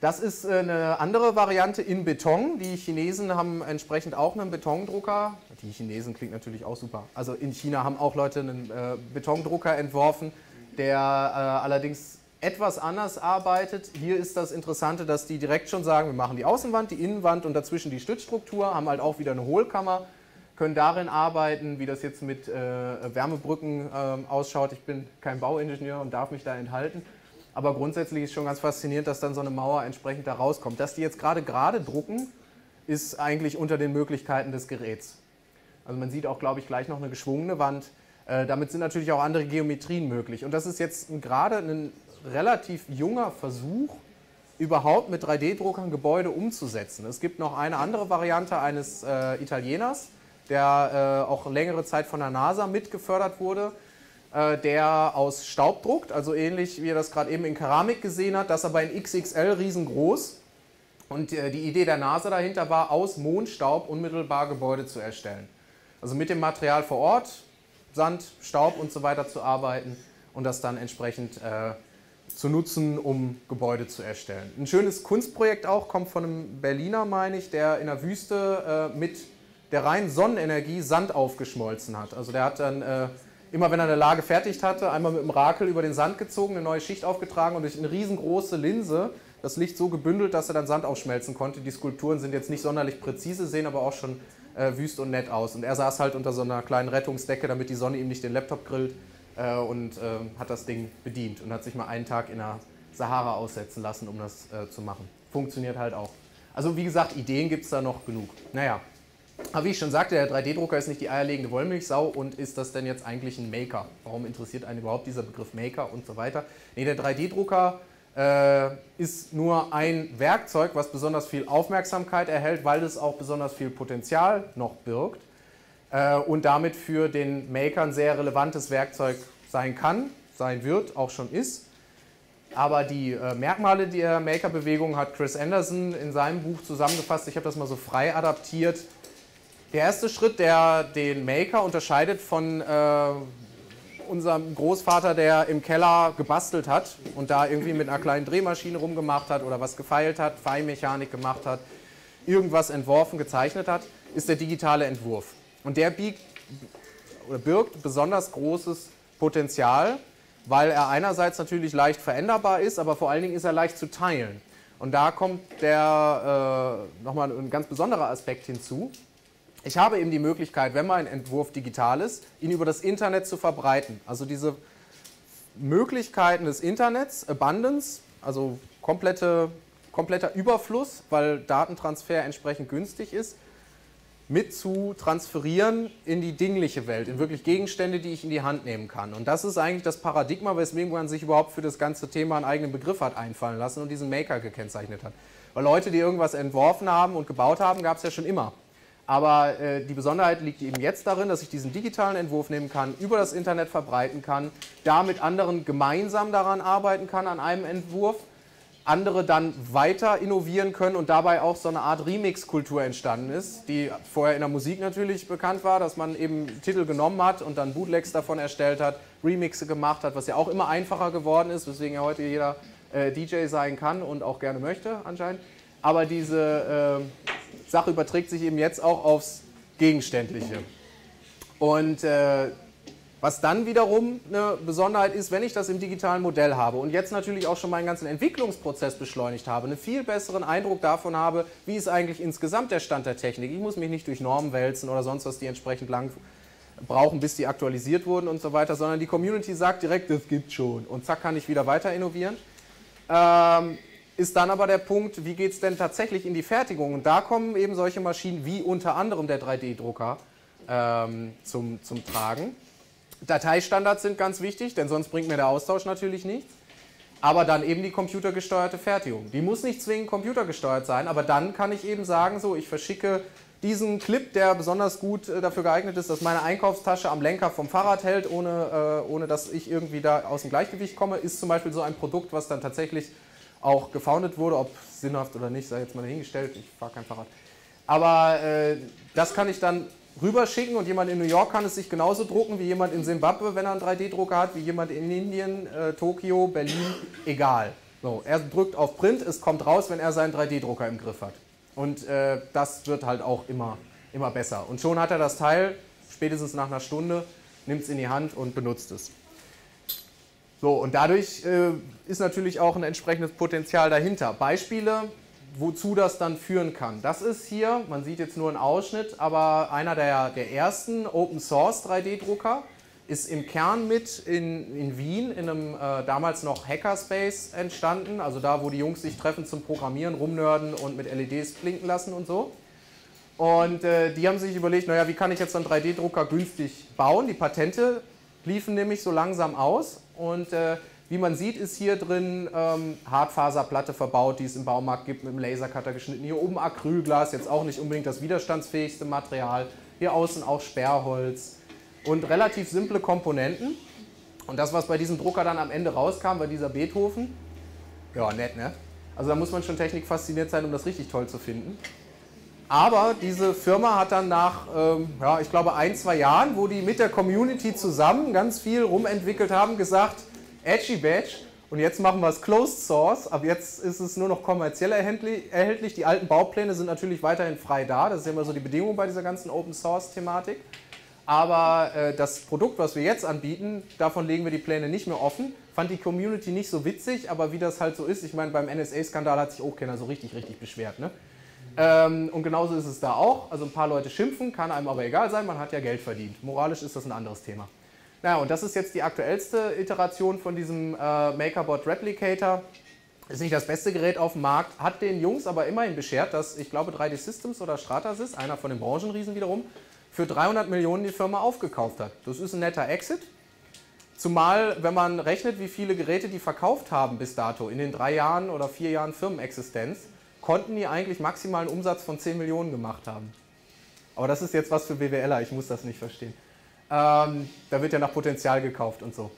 Das ist eine andere Variante in Beton. Die Chinesen haben entsprechend auch einen Betondrucker. Die Chinesen klingt natürlich auch super. Also in China haben auch Leute einen Betondrucker entworfen, der allerdings etwas anders arbeitet. Hier ist das Interessante, dass die direkt schon sagen, wir machen die Außenwand, die Innenwand und dazwischen die Stützstruktur, haben halt auch wieder eine Hohlkammer, können darin arbeiten, wie das jetzt mit Wärmebrücken ausschaut. Ich bin kein Bauingenieur und darf mich da enthalten. Aber grundsätzlich ist schon ganz faszinierend, dass dann so eine Mauer entsprechend da rauskommt. Dass die jetzt gerade drucken, ist eigentlich unter den Möglichkeiten des Geräts. Also man sieht auch, glaube ich, gleich noch eine geschwungene Wand. Damit sind natürlich auch andere Geometrien möglich. Und das ist jetzt gerade ein relativ junger Versuch, überhaupt mit 3D-Druckern Gebäude umzusetzen. Es gibt noch eine andere Variante eines Italieners, der auch längere Zeit von der NASA mitgefördert wurde, der aus Staub druckt, also ähnlich wie ihr das gerade eben in Keramik gesehen habt, das aber in XXL riesengroß. Und die Idee der NASA dahinter war, aus Mondstaub unmittelbar Gebäude zu erstellen. Also mit dem Material vor Ort, Sand, Staub und so weiter zu arbeiten und das dann entsprechend zu nutzen, um Gebäude zu erstellen. Ein schönes Kunstprojekt auch, kommt von einem Berliner, meine ich, der in der Wüste mit der reinen Sonnenenergie Sand aufgeschmolzen hat. Also der hat dann immer wenn er eine Lage fertig hatte, einmal mit dem Rakel über den Sand gezogen, eine neue Schicht aufgetragen und durch eine riesengroße Linse das Licht so gebündelt, dass er dann Sand aufschmelzen konnte. Die Skulpturen sind jetzt nicht sonderlich präzise, sehen aber auch schon wüst und nett aus. Und er saß halt unter so einer kleinen Rettungsdecke, damit die Sonne ihm nicht den Laptop grillt und hat das Ding bedient und hat sich mal einen Tag in der Sahara aussetzen lassen, um das zu machen. Funktioniert halt auch. Also wie gesagt, Ideen gibt es da noch genug. Naja. Aber wie ich schon sagte, der 3D-Drucker ist nicht die eierlegende Wollmilchsau und ist das denn jetzt eigentlich ein Maker? Warum interessiert einen überhaupt dieser Begriff Maker und so weiter? Nee, der 3D-Drucker ist nur ein Werkzeug, was besonders viel Aufmerksamkeit erhält, weil es auch besonders viel Potenzial noch birgt und damit für den Maker ein sehr relevantes Werkzeug sein kann, sein wird, auch schon ist. Aber die Merkmale der Maker-Bewegung hat Chris Anderson in seinem Buch zusammengefasst. Ich habe das mal so frei adaptiert. Der erste Schritt, der den Maker unterscheidet von unserem Großvater, der im Keller gebastelt hat und da irgendwie mit einer kleinen Drehmaschine rumgemacht hat oder was gefeilt hat, Feinmechanik gemacht hat, irgendwas entworfen, gezeichnet hat, ist der digitale Entwurf. Und der birgt besonders großes Potenzial, weil er einerseits natürlich leicht veränderbar ist, aber vor allen Dingen ist er leicht zu teilen. Und da kommt nochmal ein ganz besonderer Aspekt hinzu. Ich habe eben die Möglichkeit, wenn mein Entwurf digital ist, ihn über das Internet zu verbreiten. Also diese Möglichkeiten des Internets, Abundance, also kompletter Überfluss, weil Datentransfer entsprechend günstig ist, mit zu transferieren in die dingliche Welt, in wirklich Gegenstände, die ich in die Hand nehmen kann. Und das ist eigentlich das Paradigma, weswegen man sich überhaupt für das ganze Thema einen eigenen Begriff hat einfallen lassen und diesen Maker gekennzeichnet hat. Weil Leute, die irgendwas entworfen haben und gebaut haben, gab es ja schon immer. Aber die Besonderheit liegt eben jetzt darin, dass ich diesen digitalen Entwurf nehmen kann, über das Internet verbreiten kann, da mit anderen gemeinsam daran arbeiten kann, an einem Entwurf, andere dann weiter innovieren können und dabei auch so eine Art Remix-Kultur entstanden ist, die vorher in der Musik natürlich bekannt war, dass man eben Titel genommen hat und dann Bootlegs davon erstellt hat, Remixe gemacht hat, was ja auch immer einfacher geworden ist, weswegen ja heute jeder DJ sein kann und auch gerne möchte anscheinend. Aber diese Sache überträgt sich eben jetzt auch aufs Gegenständliche. Und was dann wiederum eine Besonderheit ist, wenn ich das im digitalen Modell habe und jetzt natürlich auch schon meinen ganzen Entwicklungsprozess beschleunigt habe, einen viel besseren Eindruck davon habe, wie ist eigentlich insgesamt der Stand der Technik. Ich muss mich nicht durch Normen wälzen oder sonst was, die entsprechend lang brauchen, bis die aktualisiert wurden und so weiter, sondern die Community sagt direkt, das gibt's schon und zack, kann ich wieder weiter innovieren. Ist dann aber der Punkt, wie geht es denn tatsächlich in die Fertigung? Und da kommen eben solche Maschinen wie unter anderem der 3D-Drucker zum Tragen. Dateistandards sind ganz wichtig, denn sonst bringt mir der Austausch natürlich nichts. Aber dann eben die computergesteuerte Fertigung. Die muss nicht zwingend computergesteuert sein, aber dann kann ich eben sagen, so, ich verschicke diesen Clip, der besonders gut dafür geeignet ist, dass meine Einkaufstasche am Lenker vom Fahrrad hält, ohne dass ich irgendwie da aus dem Gleichgewicht komme, ist zum Beispiel so ein Produkt, was dann tatsächlich auch gefoundet wurde, ob sinnhaft oder nicht, sei jetzt mal dahingestellt, ich fahre kein Fahrrad. Aber das kann ich dann rüberschicken und jemand in New York kann es sich genauso drucken wie jemand in Simbabwe, wenn er einen 3D-Drucker hat, wie jemand in Indien, Tokio, Berlin, egal. So, er drückt auf Print, es kommt raus, wenn er seinen 3D-Drucker im Griff hat. Und das wird halt auch immer besser. Und schon hat er das Teil, spätestens nach einer Stunde, nimmt es in die Hand und benutzt es. So, und dadurch ist natürlich auch ein entsprechendes Potenzial dahinter. Beispiele, wozu das dann führen kann. Das ist hier, man sieht jetzt nur einen Ausschnitt, aber einer der ersten Open-Source 3D-Drucker ist im Kern mit in Wien, in einem damals noch Hackerspace entstanden, also da, wo die Jungs sich treffen zum Programmieren, rumnörden und mit LEDs blinken lassen und so. Und die haben sich überlegt, naja, wie kann ich jetzt einen 3D-Drucker günstig bauen? Die Patente liefen nämlich so langsam aus. Und wie man sieht, ist hier drin Hartfaserplatte verbaut, die es im Baumarkt gibt, mit dem Lasercutter geschnitten. Hier oben Acrylglas, jetzt auch nicht unbedingt das widerstandsfähigste Material. Hier außen auch Sperrholz und relativ simple Komponenten. Und das, was bei diesem Drucker dann am Ende rauskam, bei dieser Beethoven, ja, nett, ne? Also da muss man schon technikfasziniert sein, um das richtig toll zu finden. Aber diese Firma hat dann nach, ja, ich glaube, 1-2 Jahren, wo die mit der Community zusammen ganz viel rumentwickelt haben, gesagt, Edgy Badge, und jetzt machen wir es Closed Source, ab jetzt ist es nur noch kommerziell erhältlich. Die alten Baupläne sind natürlich weiterhin frei da, das ist ja immer so die Bedingung bei dieser ganzen Open-Source-Thematik. Aber das Produkt, was wir jetzt anbieten, davon legen wir die Pläne nicht mehr offen. Fand die Community nicht so witzig, aber wie das halt so ist, ich meine, beim NSA-Skandal hat sich auch keiner so richtig beschwert, ne? Und genauso ist es da auch, also ein paar Leute schimpfen, kann einem aber egal sein, man hat ja Geld verdient. Moralisch ist das ein anderes Thema. Naja, und das ist jetzt die aktuellste Iteration von diesem MakerBot Replicator. Ist nicht das beste Gerät auf dem Markt, hat den Jungs aber immerhin beschert, dass, ich glaube, 3D Systems oder Stratasys, einer von den Branchenriesen wiederum, für 300 Millionen die Firma aufgekauft hat. Das ist ein netter Exit. Zumal, wenn man rechnet, wie viele Geräte die verkauft haben bis dato, in den 3 Jahren oder 4 Jahren Firmenexistenz, konnten die eigentlich maximalen Umsatz von 10 Millionen gemacht haben. Aber das ist jetzt was für BWLer, ich muss das nicht verstehen. Da wird ja nach Potenzial gekauft und so.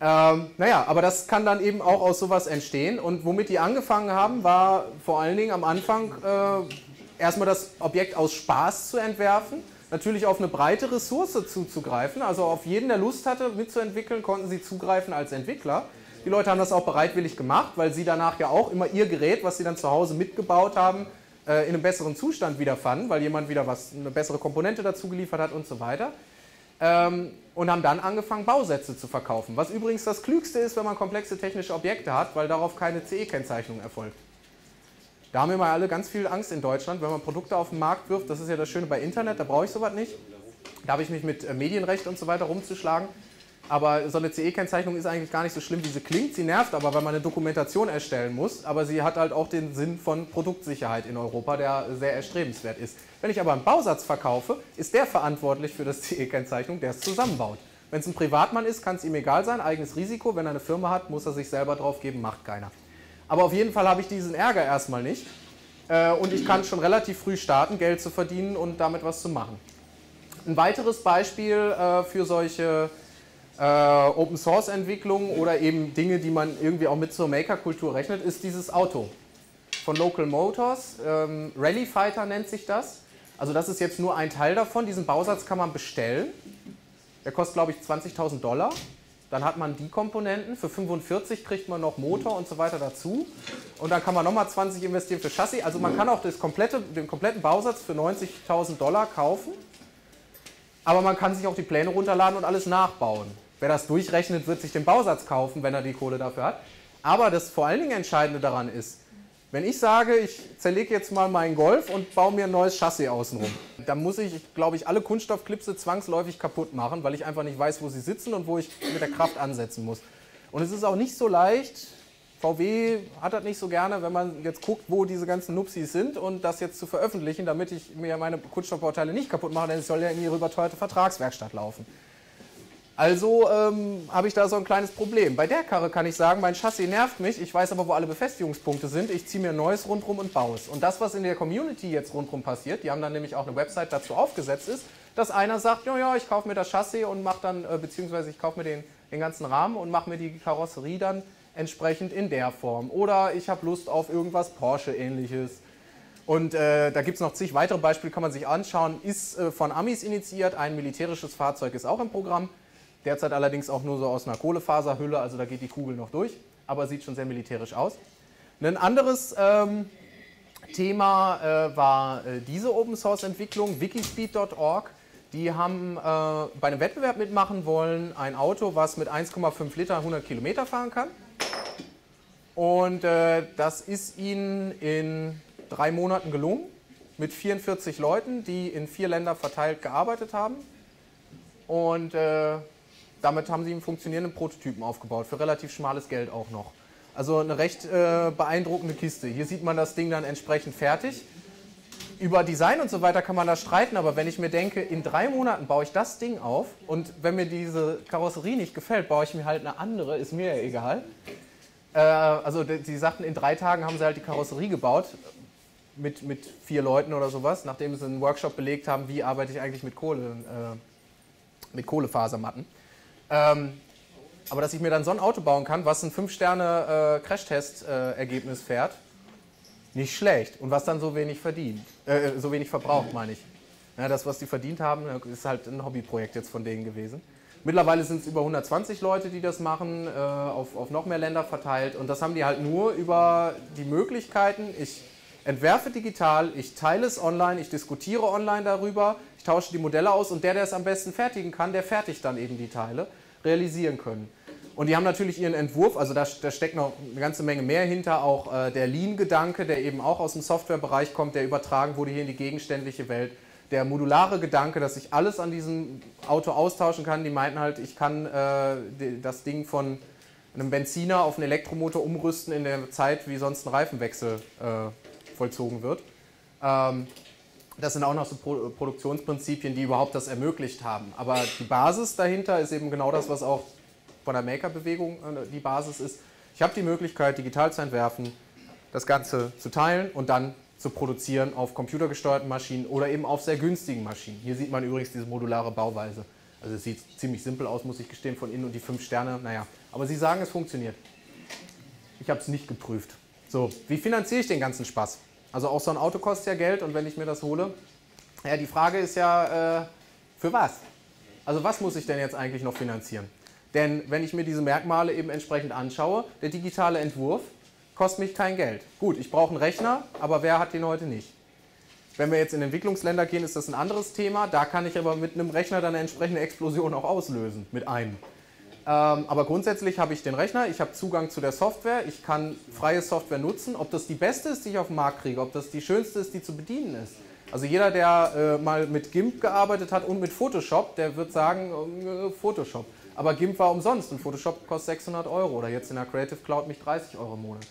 Naja, aber das kann dann eben auch aus sowas entstehen. Und womit die angefangen haben, war vor allen Dingen am Anfang erstmal das Objekt aus Spaß zu entwerfen, natürlich auf eine breite Ressource zuzugreifen. Also auf jeden, der Lust hatte mitzuentwickeln, konnten sie zugreifen als Entwickler. Die Leute haben das auch bereitwillig gemacht, weil sie danach ja auch immer ihr Gerät, was sie dann zu Hause mitgebaut haben, in einem besseren Zustand wiederfanden, weil jemand wieder eine bessere Komponente dazu geliefert hat und so weiter. Und haben dann angefangen, Bausätze zu verkaufen. Was übrigens das Klügste ist, wenn man komplexe technische Objekte hat, weil darauf keine CE-Kennzeichnung erfolgt. Da haben wir mal alle ganz viel Angst in Deutschland, wenn man Produkte auf den Markt wirft. Das ist ja das Schöne bei Internet, da brauche ich sowas nicht. Da habe ich mich mit Medienrecht und so weiter rumzuschlagen. Aber so eine CE-Kennzeichnung ist eigentlich gar nicht so schlimm, wie sie klingt. Sie nervt aber, weil man eine Dokumentation erstellen muss. Aber sie hat halt auch den Sinn von Produktsicherheit in Europa, der sehr erstrebenswert ist. Wenn ich aber einen Bausatz verkaufe, ist der verantwortlich für das CE-Kennzeichnung, der es zusammenbaut. Wenn es ein Privatmann ist, kann es ihm egal sein, eigenes Risiko. Wenn er eine Firma hat, muss er sich selber drauf geben, macht keiner. Aber auf jeden Fall habe ich diesen Ärger erstmal nicht. Und ich kann schon relativ früh starten, Geld zu verdienen und damit was zu machen. Ein weiteres Beispiel für solche Open-Source-Entwicklung oder eben Dinge, die man irgendwie auch mit zur Maker-Kultur rechnet, ist dieses Auto von Local Motors. Rally Fighter nennt sich das. Also das ist jetzt nur ein Teil davon. Diesen Bausatz kann man bestellen. Der kostet, glaube ich, 20.000 Dollar. Dann hat man die Komponenten. Für 45 kriegt man noch Motor und so weiter dazu. Und dann kann man nochmal 20 investieren für Chassis. Also man kann auch den kompletten Bausatz für 90.000 Dollar kaufen. Aber man kann sich auch die Pläne runterladen und alles nachbauen. Wer das durchrechnet, wird sich den Bausatz kaufen, wenn er die Kohle dafür hat. Aber das vor allen Dingen Entscheidende daran ist, wenn ich sage, ich zerlege jetzt mal meinen Golf und baue mir ein neues Chassis außenrum, dann muss ich, glaube ich, alle Kunststoffklipse zwangsläufig kaputt machen, weil ich einfach nicht weiß, wo sie sitzen und wo ich mit der Kraft ansetzen muss. Und es ist auch nicht so leicht, VW hat das nicht so gerne, wenn man jetzt guckt, wo diese ganzen Nupsis sind und das jetzt zu veröffentlichen, damit ich mir meine Kunststoffbauteile nicht kaputt mache, denn es soll ja in ihre überteuerte Vertragswerkstatt laufen. Also habe ich da so ein kleines Problem. Bei der Karre kann ich sagen, mein Chassis nervt mich, ich weiß aber, wo alle Befestigungspunkte sind, ich ziehe mir ein neues rundherum und baue es. Und das, was in der Community jetzt rundherum passiert, die haben dann nämlich auch eine Website dazu aufgesetzt, ist, dass einer sagt, ja, ja, ich kaufe mir das Chassis und mache dann, beziehungsweise ich kaufe mir den ganzen Rahmen und mache mir die Karosserie dann entsprechend in der Form. Oder ich habe Lust auf irgendwas Porsche-ähnliches. Und da gibt es noch zig weitere Beispiele, kann man sich anschauen. Ist von Amis initiiert, ein militärisches Fahrzeug ist auch im Programm. Derzeit allerdings auch nur so aus einer Kohlefaserhülle, also da geht die Kugel noch durch, aber sieht schon sehr militärisch aus. Ein anderes Thema war diese Open-Source-Entwicklung, wikispeed.org. Die haben bei einem Wettbewerb mitmachen wollen, ein Auto, was mit 1,5 Liter 100 Kilometer fahren kann. Und das ist ihnen in 3 Monaten gelungen, mit 44 Leuten, die in 4 Länder verteilt gearbeitet haben. Und damit haben sie einen funktionierenden Prototypen aufgebaut, für relativ schmales Geld auch noch. Also eine recht beeindruckende Kiste. Hier sieht man das Ding dann entsprechend fertig. Über Design und so weiter kann man da streiten, aber wenn ich mir denke, in 3 Monaten baue ich das Ding auf und wenn mir diese Karosserie nicht gefällt, baue ich mir halt eine andere, ist mir ja egal. Also die sagten, in 3 Tagen haben sie halt die Karosserie gebaut. Mit 4 Leuten oder sowas, nachdem sie einen Workshop belegt haben, wie arbeite ich eigentlich mit Kohle, mit Kohlefasermatten. Aber dass ich mir dann so ein Auto bauen kann, was ein 5-Sterne-Crashtest-Ergebnis fährt, nicht schlecht. Und was dann so wenig verdient, so wenig verbraucht, meine ich. Ja, das, was die verdient haben, ist halt ein Hobbyprojekt jetzt von denen gewesen. Mittlerweile sind es über 120 Leute, die das machen, auf noch mehr Länder verteilt. Und das haben die halt nur über die Möglichkeiten, ich entwerfe digital, ich teile es online, ich diskutiere online darüber, ich tausche die Modelle aus und der es am besten fertigen kann, der fertigt dann eben die Teile, realisieren können. Und die haben natürlich ihren Entwurf, also da steckt noch eine ganze Menge mehr hinter, auch der Lean-Gedanke, der eben auch aus dem Softwarebereich kommt, der übertragen wurde hier in die gegenständliche Welt, der modulare Gedanke, dass ich alles an diesem Auto austauschen kann. Die meinten halt, ich kann das Ding von einem Benziner auf einen Elektromotor umrüsten in der Zeit, wie sonst ein Reifenwechsel vollzogen wird. Das sind auch noch so Produktionsprinzipien, die überhaupt das ermöglicht haben. Aber die Basis dahinter ist eben genau das, was auch von der Maker-Bewegung die Basis ist. Ich habe die Möglichkeit, digital zu entwerfen, das Ganze zu teilen und dann zu produzieren auf computergesteuerten Maschinen oder eben auf sehr günstigen Maschinen. Hier sieht man übrigens diese modulare Bauweise. Also es sieht ziemlich simpel aus, muss ich gestehen, von innen und die 5 Sterne, naja. Aber sie sagen, es funktioniert. Ich habe es nicht geprüft. So, wie finanziere ich den ganzen Spaß? Also auch so ein Auto kostet ja Geld und wenn ich mir das hole, ja, die Frage ist ja, für was? Also was muss ich denn jetzt eigentlich noch finanzieren? Denn wenn ich mir diese Merkmale eben entsprechend anschaue, der digitale Entwurf kostet mich kein Geld. Gut, ich brauche einen Rechner, aber wer hat den heute nicht? Wenn wir jetzt in Entwicklungsländer gehen, ist das ein anderes Thema. Da kann ich aber mit einem Rechner dann eine entsprechende Explosion auch auslösen, mit einem. Aber grundsätzlich habe ich den Rechner, ich habe Zugang zu der Software, ich kann freie Software nutzen. Ob das die beste ist, die ich auf dem Markt kriege, ob das die schönste ist, die zu bedienen ist. Also jeder, der mal mit GIMP gearbeitet hat und mit Photoshop, der wird sagen, Photoshop. Aber GIMP war umsonst und Photoshop kostet 600 € oder jetzt in der Creative Cloud mich 30 € im Monat.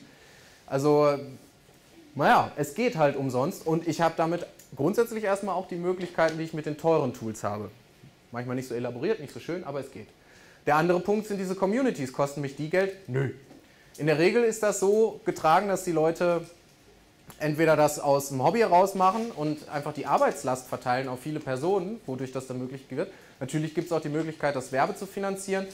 Also, naja, es geht halt umsonst und ich habe damit grundsätzlich erstmal auch die Möglichkeiten, die ich mit den teuren Tools habe. Manchmal nicht so elaboriert, nicht so schön, aber es geht. Der andere Punkt sind diese Communities. Kosten mich die Geld? Nö. In der Regel ist das so getragen, dass die Leute entweder das aus dem Hobby heraus machen und einfach die Arbeitslast verteilen auf viele Personen, wodurch das dann möglich wird. Natürlich gibt es auch die Möglichkeit, das Werbe zu finanzieren.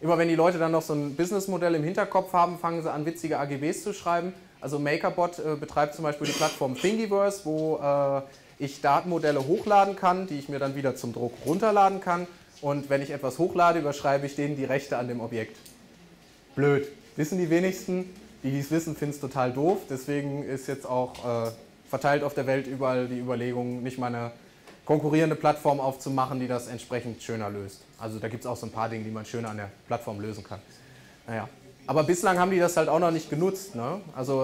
Immer wenn die Leute dann noch so ein Businessmodell im Hinterkopf haben, fangen sie an, witzige AGBs zu schreiben. Also MakerBot betreibt zum Beispiel die Plattform Thingiverse, wo ich Datenmodelle hochladen kann, die ich mir dann wieder zum Druck runterladen kann. Und wenn ich etwas hochlade, überschreibe ich denen die Rechte an dem Objekt. Blöd. Wissen die wenigsten. Die, die es wissen, finden es total doof. Deswegen ist jetzt auch verteilt auf der Welt überall die Überlegung, nicht mal eine konkurrierende Plattform aufzumachen, die das entsprechend schöner löst. Also da gibt es auch so ein paar Dinge, die man schöner an der Plattform lösen kann. Naja. Aber bislang haben die das halt auch noch nicht genutzt. Ne? Also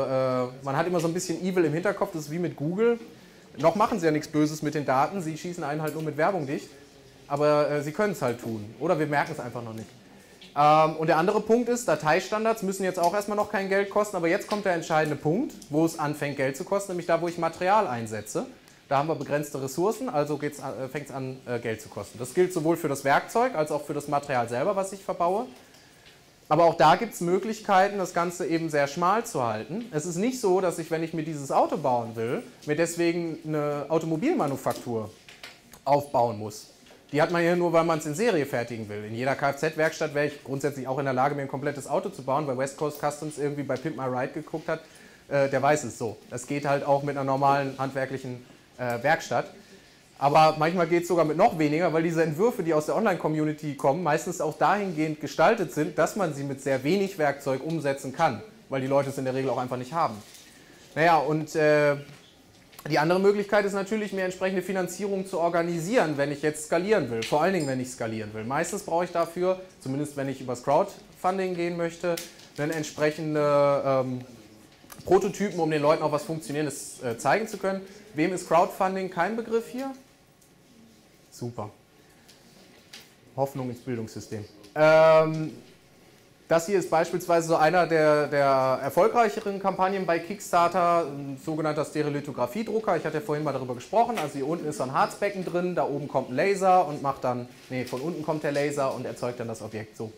man hat immer so ein bisschen Evil im Hinterkopf. Das ist wie mit Google. Noch machen sie ja nichts Böses mit den Daten. Sie schießen einen halt nur mit Werbung dicht. Aber sie können es halt tun. Oder wir merken es einfach noch nicht. Und der andere Punkt ist, Dateistandards müssen jetzt auch erstmal noch kein Geld kosten. Aber jetzt kommt der entscheidende Punkt, wo es anfängt Geld zu kosten. Nämlich da, wo ich Material einsetze. Da haben wir begrenzte Ressourcen, also fängt es an Geld zu kosten. Das gilt sowohl für das Werkzeug als auch für das Material selber, was ich verbaue. Aber auch da gibt es Möglichkeiten, das Ganze eben sehr schmal zu halten. Es ist nicht so, dass ich, wenn ich mir dieses Auto bauen will, mir deswegen eine Automobilmanufaktur aufbauen muss. Die hat man hier nur, weil man es in Serie fertigen will. In jeder Kfz-Werkstatt wäre ich grundsätzlich auch in der Lage, mir ein komplettes Auto zu bauen, weil West Coast Customs irgendwie bei Pimp My Ride geguckt hat der weiß es so. Das geht halt auch mit einer normalen handwerklichen Werkstatt. Aber manchmal geht es sogar mit noch weniger, weil diese Entwürfe, die aus der Online-Community kommen, meistens auch dahingehend gestaltet sind, dass man sie mit sehr wenig Werkzeug umsetzen kann, weil die Leute es in der Regel auch einfach nicht haben. Naja, und die andere Möglichkeit ist natürlich, mir entsprechende Finanzierung zu organisieren, wenn ich jetzt skalieren will, vor allen Dingen, wenn ich skalieren will. Meistens brauche ich dafür, zumindest wenn ich übers Crowdfunding gehen möchte, dann entsprechende Prototypen, um den Leuten auch was Funktionierendes zeigen zu können. Wem ist Crowdfunding kein Begriff hier? Super. Hoffnung ins Bildungssystem. Das hier ist beispielsweise so einer der erfolgreicheren Kampagnen bei Kickstarter, ein sogenannter Stereolithografie-Drucker. Ich hatte ja vorhin mal darüber gesprochen. Also hier unten ist so ein Harzbecken drin, da oben kommt ein Laser und macht dann, nee, von unten kommt der Laser und erzeugt dann das Objekt. So.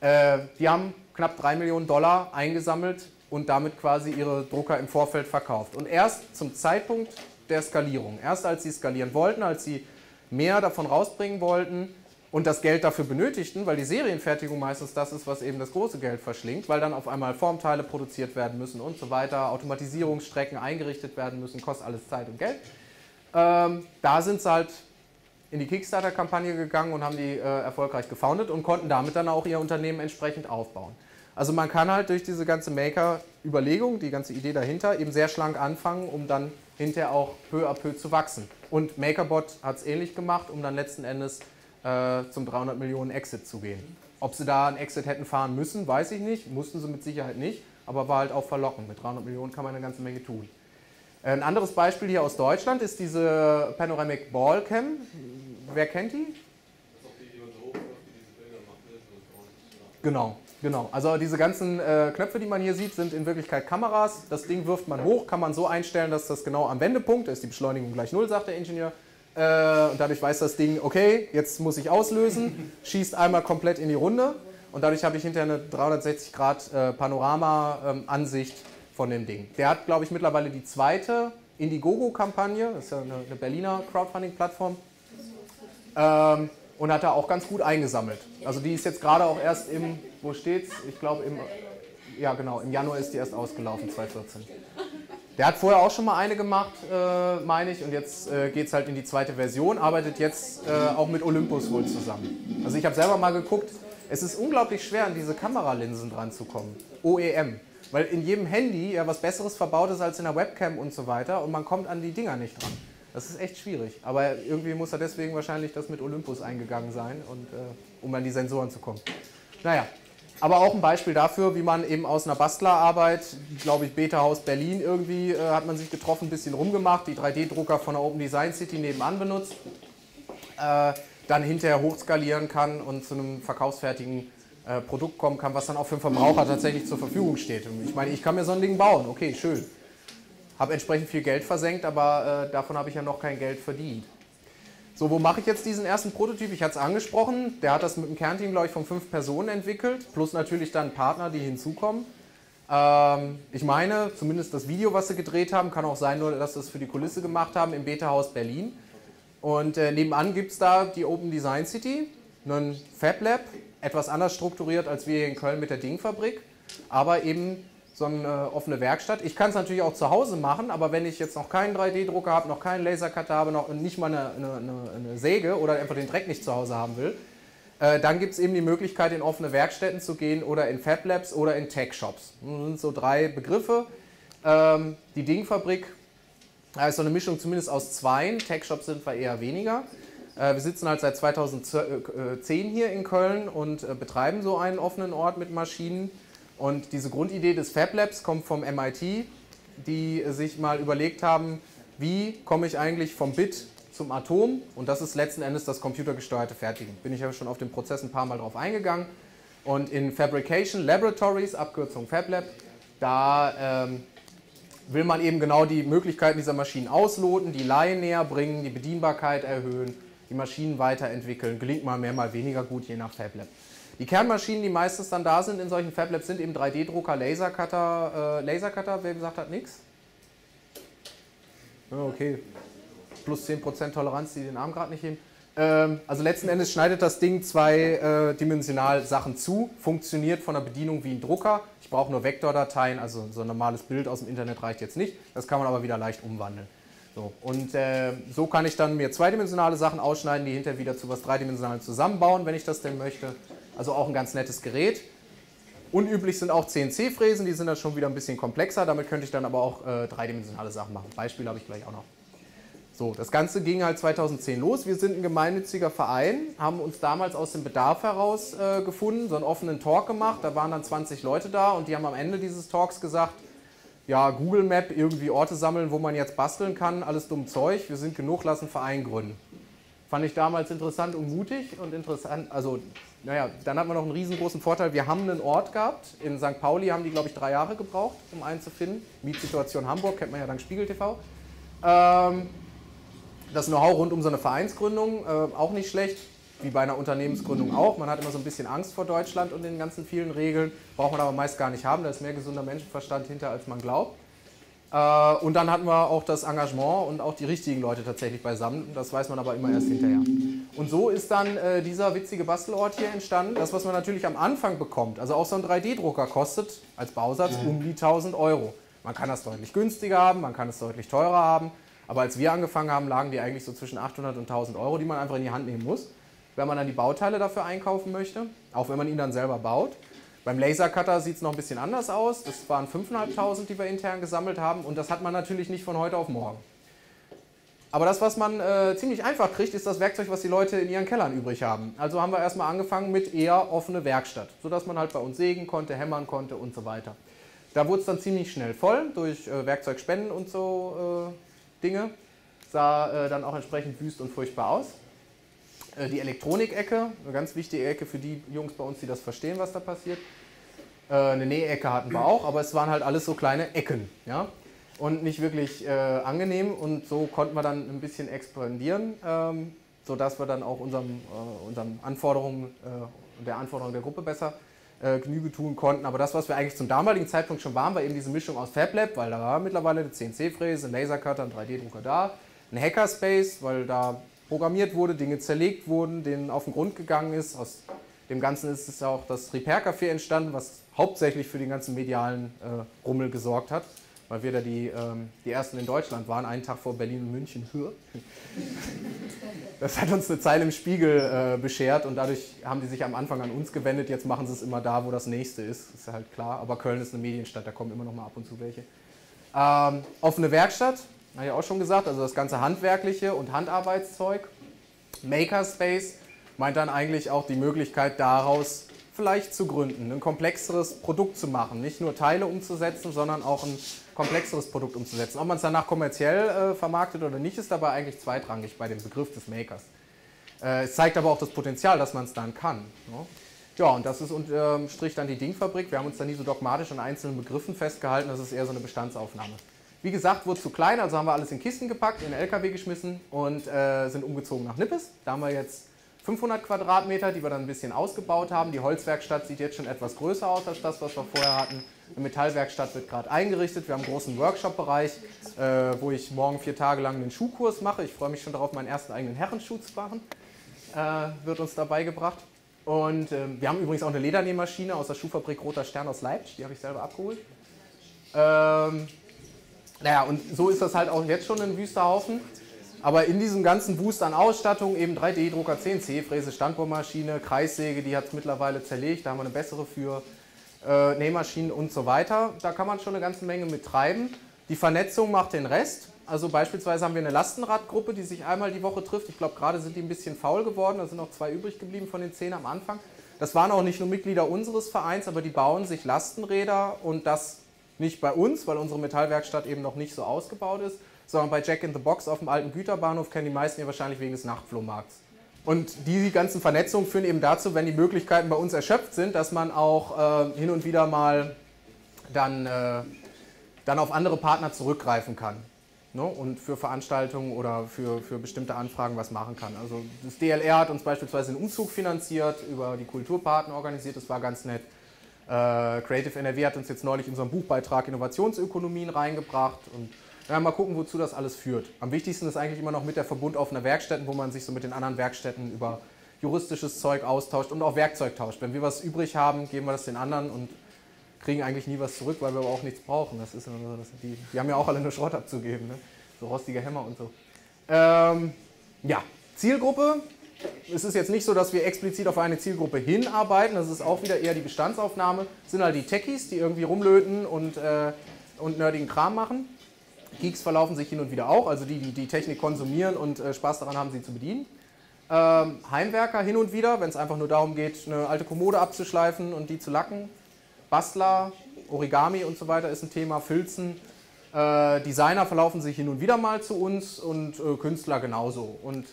Die haben knapp 3 Millionen $ eingesammelt und damit quasi ihre Drucker im Vorfeld verkauft. Und erst zum Zeitpunkt der Skalierung, erst als sie skalieren wollten, als sie mehr davon rausbringen wollten und das Geld dafür benötigten, weil die Serienfertigung meistens das ist, was eben das große Geld verschlingt, weil dann auf einmal Formteile produziert werden müssen und so weiter, Automatisierungsstrecken eingerichtet werden müssen, kostet alles Zeit und Geld. Da sind sie halt in die Kickstarter-Kampagne gegangen und haben die erfolgreich gefoundet und konnten damit dann auch ihr Unternehmen entsprechend aufbauen. Also man kann halt durch diese ganze Maker-Überlegung, die ganze Idee dahinter, eben sehr schlank anfangen, um dann hinterher auch peu à peu zu wachsen. Und MakerBot hat es ähnlich gemacht, um dann letzten Endes zum 300 Millionen Exit zu gehen. Ob sie da einen Exit hätten fahren müssen, weiß ich nicht, mussten sie mit Sicherheit nicht, aber war halt auch verlockend. Mit 300 Millionen kann man eine ganze Menge tun. Ein anderes Beispiel hier aus Deutschland ist diese Panoramic Ballcam. Wer kennt die? Genau, genau. Also diese ganzen Knöpfe, die man hier sieht, sind in Wirklichkeit Kameras. Das Ding wirft man hoch, kann man so einstellen, dass das genau am Wendepunkt ist. Die Beschleunigung gleich 0, sagt der Ingenieur. Und dadurch weiß das Ding, okay, jetzt muss ich auslösen, schießt einmal komplett in die Runde und dadurch habe ich hinterher eine 360 Grad Panorama-Ansicht von dem Ding. Der hat, glaube ich, mittlerweile die zweite Indiegogo-Kampagne, das ist ja eine Berliner Crowdfunding-Plattform, und hat da auch ganz gut eingesammelt. Also die ist jetzt gerade auch erst im, wo steht's? Ich glaube im, ja genau, im Januar ist die erst ausgelaufen, 2014. Der hat vorher auch schon mal eine gemacht, meine ich, und jetzt geht es halt in die zweite Version, arbeitet jetzt auch mit Olympus wohl zusammen. Also ich habe selber mal geguckt, es ist unglaublich schwer, an diese Kameralinsen dran zu kommen, OEM, weil in jedem Handy ja was Besseres verbaut ist als in der Webcam und so weiter und man kommt an die Dinger nicht dran. Das ist echt schwierig, aber irgendwie muss er deswegen wahrscheinlich das mit Olympus eingegangen sein, und, um an die Sensoren zu kommen. Naja. Aber auch ein Beispiel dafür, wie man eben aus einer Bastlerarbeit, glaube ich, Betahaus Berlin irgendwie, hat man sich getroffen, ein bisschen rumgemacht, die 3D-Drucker von der Open Design City nebenan benutzt, dann hinterher hochskalieren kann und zu einem verkaufsfertigen Produkt kommen kann, was dann auch für den Verbraucher tatsächlich zur Verfügung steht. Und ich meine, ich kann mir so ein Ding bauen, okay, schön. Habe entsprechend viel Geld versenkt, aber davon habe ich ja noch kein Geld verdient. So, wo mache ich jetzt diesen ersten Prototyp? Ich hatte es angesprochen, der hat das mit dem Kernteam, glaube ich, von 5 Personen entwickelt, plus natürlich dann Partner, die hinzukommen. Ich meine, zumindest das Video, was sie gedreht haben, kann auch sein, nur dass sie es für die Kulisse gemacht haben, im Betahaus Berlin. Und nebenan gibt es da die Open Design City, einen Fab Lab, etwas anders strukturiert als wir hier in Köln mit der Dingfabrik, aber eben so eine offene Werkstatt. Ich kann es natürlich auch zu Hause machen, aber wenn ich jetzt noch keinen 3D-Drucker habe, noch keinen Lasercutter habe, noch nicht mal eine Säge oder einfach den Dreck nicht zu Hause haben will, dann gibt es eben die Möglichkeit, in offene Werkstätten zu gehen oder in Fab Labs oder in Tech-Shops. Das sind so 3 Begriffe. Die Dingfabrik ist so eine Mischung zumindest aus 2. Tech-Shops sind wir eher weniger. Wir sitzen halt seit 2010 hier in Köln und betreiben so einen offenen Ort mit Maschinen. Und diese Grundidee des Fab Labs kommt vom MIT, die sich mal überlegt haben, wie komme ich eigentlich vom Bit zum Atom, und das ist letzten Endes das computergesteuerte Fertigen. Bin ich ja schon auf den Prozess ein paar Mal drauf eingegangen. Und in Fabrication Laboratories, Abkürzung Fab Lab, da will man eben genau die Möglichkeiten dieser Maschinen ausloten, die Laien näher bringen, die Bedienbarkeit erhöhen, die Maschinen weiterentwickeln. Gelingt mal mehr, mal weniger gut, je nach Fab Lab. Die Kernmaschinen, die meistens dann da sind in solchen Fab Labs, sind eben 3D-Drucker, Lasercutter. Lasercutter, wem sagt das nichts? Ja, okay, plus 10% Toleranz, die den Arm gerade nicht heben. Also letzten Endes schneidet das Ding zweidimensional Sachen zu, funktioniert von der Bedienung wie ein Drucker. Ich brauche nur Vektordateien, also so ein normales Bild aus dem Internet reicht jetzt nicht. Das kann man aber wieder leicht umwandeln. So, und so kann ich dann mir zweidimensionale Sachen ausschneiden, die hinterher wieder zu was Dreidimensionalem zusammenbauen, wenn ich das denn möchte. Also auch ein ganz nettes Gerät. Unüblich sind auch CNC-Fräsen, die sind dann schon wieder ein bisschen komplexer. Damit könnte ich dann aber auch dreidimensionale Sachen machen. Beispiel habe ich gleich auch noch. So, das Ganze ging halt 2010 los. Wir sind ein gemeinnütziger Verein, haben uns damals aus dem Bedarf heraus gefunden, so einen offenen Talk gemacht. Da waren dann 20 Leute da und die haben am Ende dieses Talks gesagt, ja, Google Map, irgendwie Orte sammeln, wo man jetzt basteln kann, alles dumm Zeug, wir sind genug, lassen Verein gründen. Fand ich damals interessant und mutig und interessant, also, naja, dann hat man noch einen riesengroßen Vorteil, wir haben einen Ort gehabt, in St. Pauli haben die, glaube ich, 3 Jahre gebraucht, um einen zu finden. Mietsituation Hamburg, kennt man ja dank Spiegel TV. Das Know-how rund um so eine Vereinsgründung, auch nicht schlecht, wie bei einer Unternehmensgründung auch. Man hat immer so ein bisschen Angst vor Deutschland und den ganzen vielen Regeln, braucht man aber meist gar nicht haben, da ist mehr gesunder Menschenverstand hinter, als man glaubt. Und dann hatten wir auch das Engagement und auch die richtigen Leute tatsächlich beisammen, das weiß man aber immer erst hinterher. Und so ist dann dieser witzige Bastelort hier entstanden, das was man natürlich am Anfang bekommt, also auch so ein 3D-Drucker kostet als Bausatz um die 1.000 €. Man kann das deutlich günstiger haben, man kann es deutlich teurer haben. Aber als wir angefangen haben, lagen die eigentlich so zwischen 800 und 1.000 €, die man einfach in die Hand nehmen muss, wenn man dann die Bauteile dafür einkaufen möchte, auch wenn man ihn dann selber baut. Beim Lasercutter sieht es noch ein bisschen anders aus. Das waren 5.500, die wir intern gesammelt haben und das hat man natürlich nicht von heute auf morgen. Aber das, was man ziemlich einfach kriegt, ist das Werkzeug, was die Leute in ihren Kellern übrig haben. Also haben wir erstmal angefangen mit eher offene Werkstatt, sodass man halt bei uns sägen konnte, hämmern konnte und so weiter. Da wurde es dann ziemlich schnell voll durch Werkzeugspenden und so Dinge, sah dann auch entsprechend wüst und furchtbar aus. Die Elektronik-Ecke, eine ganz wichtige Ecke für die Jungs bei uns, die das verstehen, was da passiert. Eine Nähecke hatten wir auch, aber es waren halt alles so kleine Ecken, ja? Und nicht wirklich angenehm und so konnten wir dann ein bisschen expandieren, sodass wir dann auch unseren Anforderungen, der Anforderung der Gruppe besser Genüge tun konnten. Aber das, was wir eigentlich zum damaligen Zeitpunkt schon waren, war eben diese Mischung aus Fab Lab, weil da war mittlerweile eine CNC-Fräse, ein Lasercutter, ein 3D-Drucker da, ein Hackerspace, weil da programmiert wurde, Dinge zerlegt wurden, denen auf den Grund gegangen ist. Aus dem Ganzen ist es auch das Repair-Café entstanden, was hauptsächlich für den ganzen medialen Rummel gesorgt hat, weil wir da die Ersten in Deutschland waren, einen Tag vor Berlin und München. Das hat uns eine Zeile im Spiegel beschert und dadurch haben die sich am Anfang an uns gewendet. Jetzt machen sie es immer da, wo das nächste ist, ist halt klar. Aber Köln ist eine Medienstadt, da kommen immer noch mal ab und zu welche. Offene Werkstatt, habe ich auch schon gesagt, also das ganze handwerkliche und Handarbeitszeug. Makerspace meint dann eigentlich auch die Möglichkeit daraus, vielleicht zu gründen, ein komplexeres Produkt zu machen, nicht nur Teile umzusetzen, sondern auch ein komplexeres Produkt umzusetzen. Ob man es danach kommerziell vermarktet oder nicht, ist dabei eigentlich zweitrangig bei dem Begriff des Makers. Es zeigt aber auch das Potenzial, dass man es dann kann. Ne? Ja, und das ist unterm Strich dann die Dingfabrik. Wir haben uns da nie so dogmatisch an einzelnen Begriffen festgehalten, das ist eher so eine Bestandsaufnahme. Wie gesagt, wurde zu klein, also haben wir alles in Kisten gepackt, in den LKW geschmissen und sind umgezogen nach Nippes. Da haben wir jetzt 500 Quadratmeter, die wir dann ein bisschen ausgebaut haben. Die Holzwerkstatt sieht jetzt schon etwas größer aus als das, was wir vorher hatten. Eine Metallwerkstatt wird gerade eingerichtet. Wir haben einen großen Workshop-Bereich, wo ich morgen 4 Tage lang einen Schuhkurs mache. Ich freue mich schon darauf, meinen ersten eigenen Herrenschuh zu machen. Wird uns dabei gebracht. Und wir haben übrigens auch eine Ledernähmaschine aus der Schuhfabrik Roter Stern aus Leipzig. Die habe ich selber abgeholt. Naja, und so ist das halt auch jetzt schon ein wüster Haufen. Aber in diesem ganzen Boost an Ausstattung, eben 3D-Drucker, CNC-Fräse, Standbohrmaschine, Kreissäge, die hat es mittlerweile zerlegt, da haben wir eine bessere für Nähmaschinen und so weiter. Da kann man schon eine ganze Menge mit treiben. Die Vernetzung macht den Rest. Also beispielsweise haben wir eine Lastenradgruppe, die sich einmal die Woche trifft. Ich glaube, gerade sind die ein bisschen faul geworden, da sind noch 2 übrig geblieben von den 10 am Anfang. Das waren auch nicht nur Mitglieder unseres Vereins, aber die bauen sich Lastenräder und das nicht bei uns, weil unsere Metallwerkstatt eben noch nicht so ausgebaut ist, sondern bei Jack in the Box auf dem alten Güterbahnhof kennen die meisten ja wahrscheinlich wegen des Nachtflohmarkts. Und die ganzen Vernetzungen führen eben dazu, wenn die Möglichkeiten bei uns erschöpft sind, dass man auch hin und wieder mal dann auf andere Partner zurückgreifen kann, ne? Und für Veranstaltungen oder für bestimmte Anfragen was machen kann. Also das DLR hat uns beispielsweise einen Umzug finanziert, über die Kulturpaten organisiert, das war ganz nett. Creative NRW hat uns jetzt neulich in so einem Buchbeitrag Innovationsökonomien reingebracht und Mal gucken, wozu das alles führt. Am wichtigsten ist eigentlich immer noch mit der Verbund offener Werkstätten, wo man sich so mit den anderen Werkstätten über juristisches Zeug austauscht und auch Werkzeug tauscht. Wenn wir was übrig haben, geben wir das den anderen und kriegen eigentlich nie was zurück, weil wir aber auch nichts brauchen. Das ist immer so, die haben ja auch alle nur Schrott abzugeben, ne? So rostige Hämmer und so. Ja, Zielgruppe. Es ist jetzt nicht so, dass wir explizit auf eine Zielgruppe hinarbeiten. Das ist auch wieder eher die Bestandsaufnahme. Das sind halt die Techies, die irgendwie rumlöten und nerdigen Kram machen. Geeks verlaufen sich hin und wieder auch, also die Technik konsumieren und Spaß daran haben, sie zu bedienen. Heimwerker hin und wieder, wenn es einfach nur darum geht, eine alte Kommode abzuschleifen und die zu lacken. Bastler, Origami und so weiter ist ein Thema, Filzen. Designer verlaufen sich hin und wieder mal zu uns und Künstler genauso. Und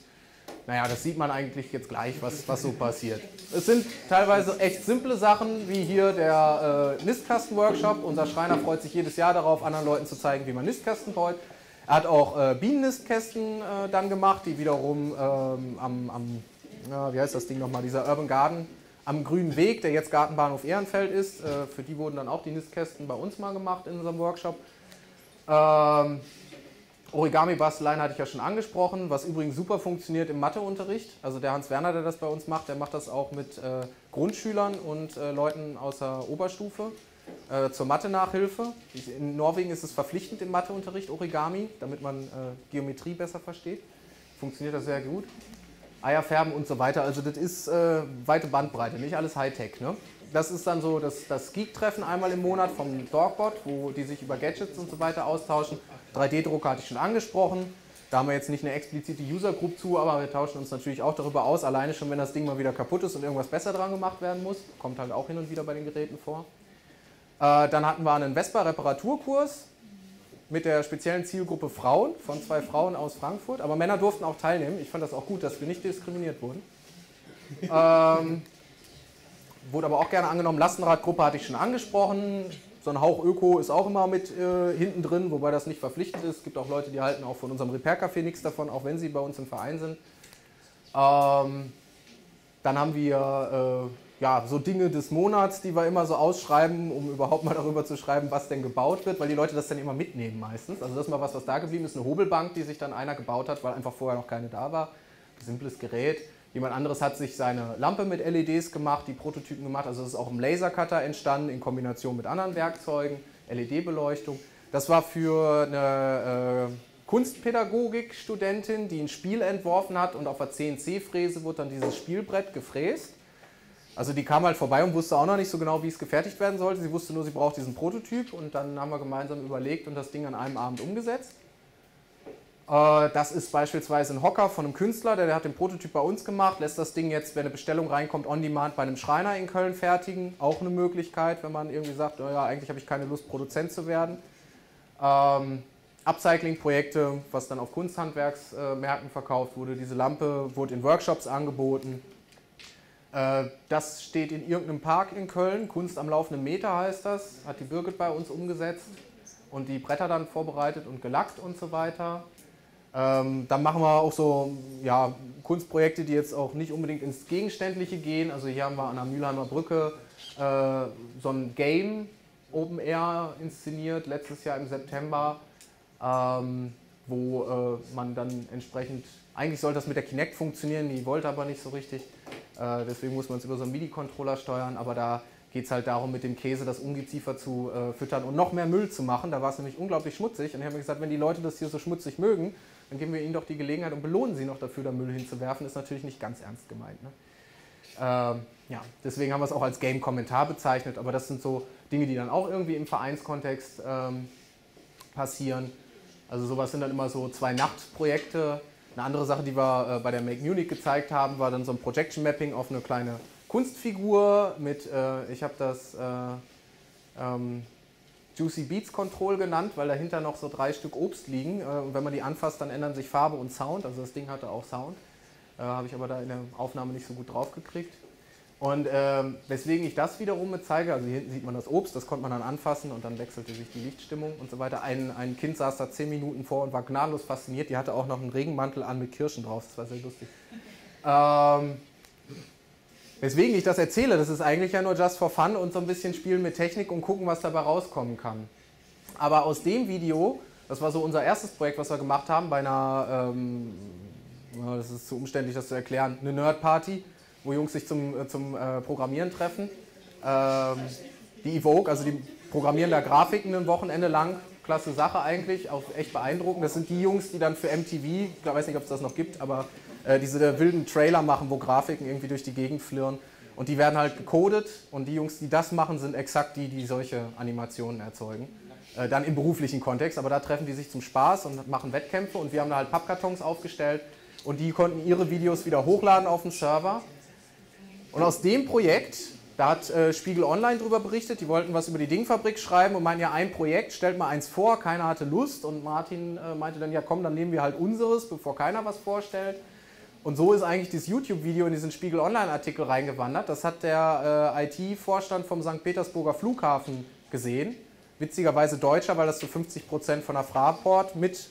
naja, das sieht man eigentlich jetzt gleich, was so passiert. Es sind teilweise echt simple Sachen, wie hier der Nistkasten-Workshop. Unser Schreiner freut sich jedes Jahr darauf, anderen Leuten zu zeigen, wie man Nistkästen baut. Er hat auch Bienennistkästen dann gemacht, die wiederum wie heißt das Ding nochmal, dieser Urban Garden, am grünen Weg, der jetzt Gartenbahnhof Ehrenfeld ist. Für die wurden dann auch die Nistkästen bei uns mal gemacht in unserem Workshop. Origami-Basteleien hatte ich ja schon angesprochen, was übrigens super funktioniert im Matheunterricht. Also der Hans Werner, der das bei uns macht, der macht das auch mit Grundschülern und Leuten aus der Oberstufe zur Mathe-Nachhilfe. In Norwegen ist es verpflichtend im Matheunterricht, Origami, damit man Geometrie besser versteht. Funktioniert das sehr gut. Eierfärben und so weiter, also das ist weite Bandbreite, nicht alles Hightech, ne? Das ist dann so das Geek-Treffen einmal im Monat vom Dogbot, wo die sich über Gadgets und so weiter austauschen. 3D-Drucker hatte ich schon angesprochen. Da haben wir jetzt nicht eine explizite User-Group zu, aber wir tauschen uns natürlich auch darüber aus. Alleine schon, wenn das Ding mal wieder kaputt ist und irgendwas besser dran gemacht werden muss. Kommt halt auch hin und wieder bei den Geräten vor. Dann hatten wir einen Vespa-Reparaturkurs mit der speziellen Zielgruppe Frauen, von 2 Frauen aus Frankfurt. Aber Männer durften auch teilnehmen. Ich fand das auch gut, dass wir nicht diskriminiert wurden. Wurde aber auch gerne angenommen. Lastenradgruppe hatte ich schon angesprochen. So ein Hauch Öko ist auch immer mit hinten drin, wobei das nicht verpflichtend ist. Es gibt auch Leute, die halten auch von unserem Repair-Café nichts davon, auch wenn sie bei uns im Verein sind. Dann haben wir ja, so Dinge des Monats, die wir immer so ausschreiben, um überhaupt mal darüber zu schreiben, was denn gebaut wird, weil die Leute das dann immer mitnehmen meistens. Also das ist mal was da geblieben ist, eine Hobelbank, die sich dann einer gebaut hat, weil einfach vorher noch keine da war. Ein simples Gerät. Jemand anderes hat sich seine Lampe mit LEDs gemacht, die Prototypen gemacht. Also das ist auch im Lasercutter entstanden, in Kombination mit anderen Werkzeugen, LED-Beleuchtung. Das war für eine Kunstpädagogik-Studentin, die ein Spiel entworfen hat und auf der CNC-Fräse wurde dann dieses Spielbrett gefräst. Also die kam halt vorbei und wusste auch noch nicht so genau, wie es gefertigt werden sollte. Sie wusste nur, sie braucht diesen Prototyp und dann haben wir gemeinsam überlegt und das Ding an einem Abend umgesetzt. Das ist beispielsweise ein Hocker von einem Künstler, der hat den Prototyp bei uns gemacht, lässt das Ding jetzt, wenn eine Bestellung reinkommt, on demand bei einem Schreiner in Köln fertigen. Auch eine Möglichkeit, wenn man irgendwie sagt, naja, eigentlich habe ich keine Lust, Produzent zu werden. Upcycling-Projekte, was dann auf Kunsthandwerksmärkten verkauft wurde. Diese Lampe wurde in Workshops angeboten. Das steht in irgendeinem Park in Köln, Kunst am laufenden Meter heißt das, hat die Birgit bei uns umgesetzt und die Bretter dann vorbereitet und gelackt und so weiter. Dann machen wir auch so ja, Kunstprojekte, die jetzt auch nicht unbedingt ins Gegenständliche gehen. Also hier haben wir an der Mülheimer Brücke so ein Game Open Air inszeniert, letztes Jahr im September, wo man dann entsprechend, eigentlich sollte das mit der Kinect funktionieren, die wollte aber nicht so richtig. Deswegen muss man es über so einen MIDI-Controller steuern, aber da geht es halt darum, mit dem Käse das Ungeziefer zu füttern und noch mehr Müll zu machen. Da war es nämlich unglaublich schmutzig und ich habe mir gesagt, wenn die Leute das hier so schmutzig mögen, dann geben wir ihnen doch die Gelegenheit und belohnen sie noch dafür, da Müll hinzuwerfen. Ist natürlich nicht ganz ernst gemeint, ne? Ja, deswegen haben wir es auch als Game-Kommentar bezeichnet, aber das sind so Dinge, die dann auch irgendwie im Vereinskontext passieren. Also sowas sind dann immer so 2 Nachtprojekte. Eine andere Sache, die wir bei der Make Munich gezeigt haben, war dann so ein Projection-Mapping auf eine kleine Kunstfigur mit, ich habe das Juicy Beats Control genannt, weil dahinter noch so 3 Stück Obst liegen. Und wenn man die anfasst, dann ändern sich Farbe und Sound. Also das Ding hatte auch Sound. Habe ich aber da in der Aufnahme nicht so gut drauf gekriegt. Und weswegen ich das wiederum mit zeige, also hier hinten sieht man das Obst, das konnte man dann anfassen und dann wechselte sich die Lichtstimmung und so weiter. Ein Kind saß da 10 Minuten vor und war gnadenlos fasziniert. Die hatte auch noch einen Regenmantel an mit Kirschen drauf. Das war sehr lustig. Weswegen ich das erzähle, das ist eigentlich ja nur just for fun und so ein bisschen spielen mit Technik und gucken, was dabei rauskommen kann. Aber aus dem Video Das war so unser erstes Projekt, was wir gemacht haben bei einer, das ist zu umständlich, das zu erklären, eine Nerd-Party, wo Jungs sich zum Programmieren treffen. Die Evoke, also die programmieren da Grafiken ein Wochenende lang, klasse Sache eigentlich, auch echt beeindruckend. Das sind die Jungs, die dann für MTV, ich weiß nicht, ob es das noch gibt, aber diese wilden Trailer machen, wo Grafiken irgendwie durch die Gegend flirren. Und die werden halt gecodet und die Jungs, die das machen, sind exakt die, die solche Animationen erzeugen. Dann im beruflichen Kontext, aber da treffen die sich zum Spaß und machen Wettkämpfe und wir haben da halt Pappkartons aufgestellt und die konnten ihre Videos wieder hochladen auf den Server. Und aus dem Projekt, da hat Spiegel Online drüber berichtet, die wollten was über die Dingfabrik schreiben und meinten, ja, ein Projekt, stellt mal eins vor, keiner hatte Lust und Martin meinte dann, ja komm, dann nehmen wir halt unseres, bevor keiner was vorstellt. Und so ist eigentlich dieses YouTube-Video in diesen Spiegel Online-Artikel reingewandert. Das hat der IT-Vorstand vom St. Petersburger Flughafen gesehen. Witzigerweise Deutscher, weil das zu 50% von der Fraport mit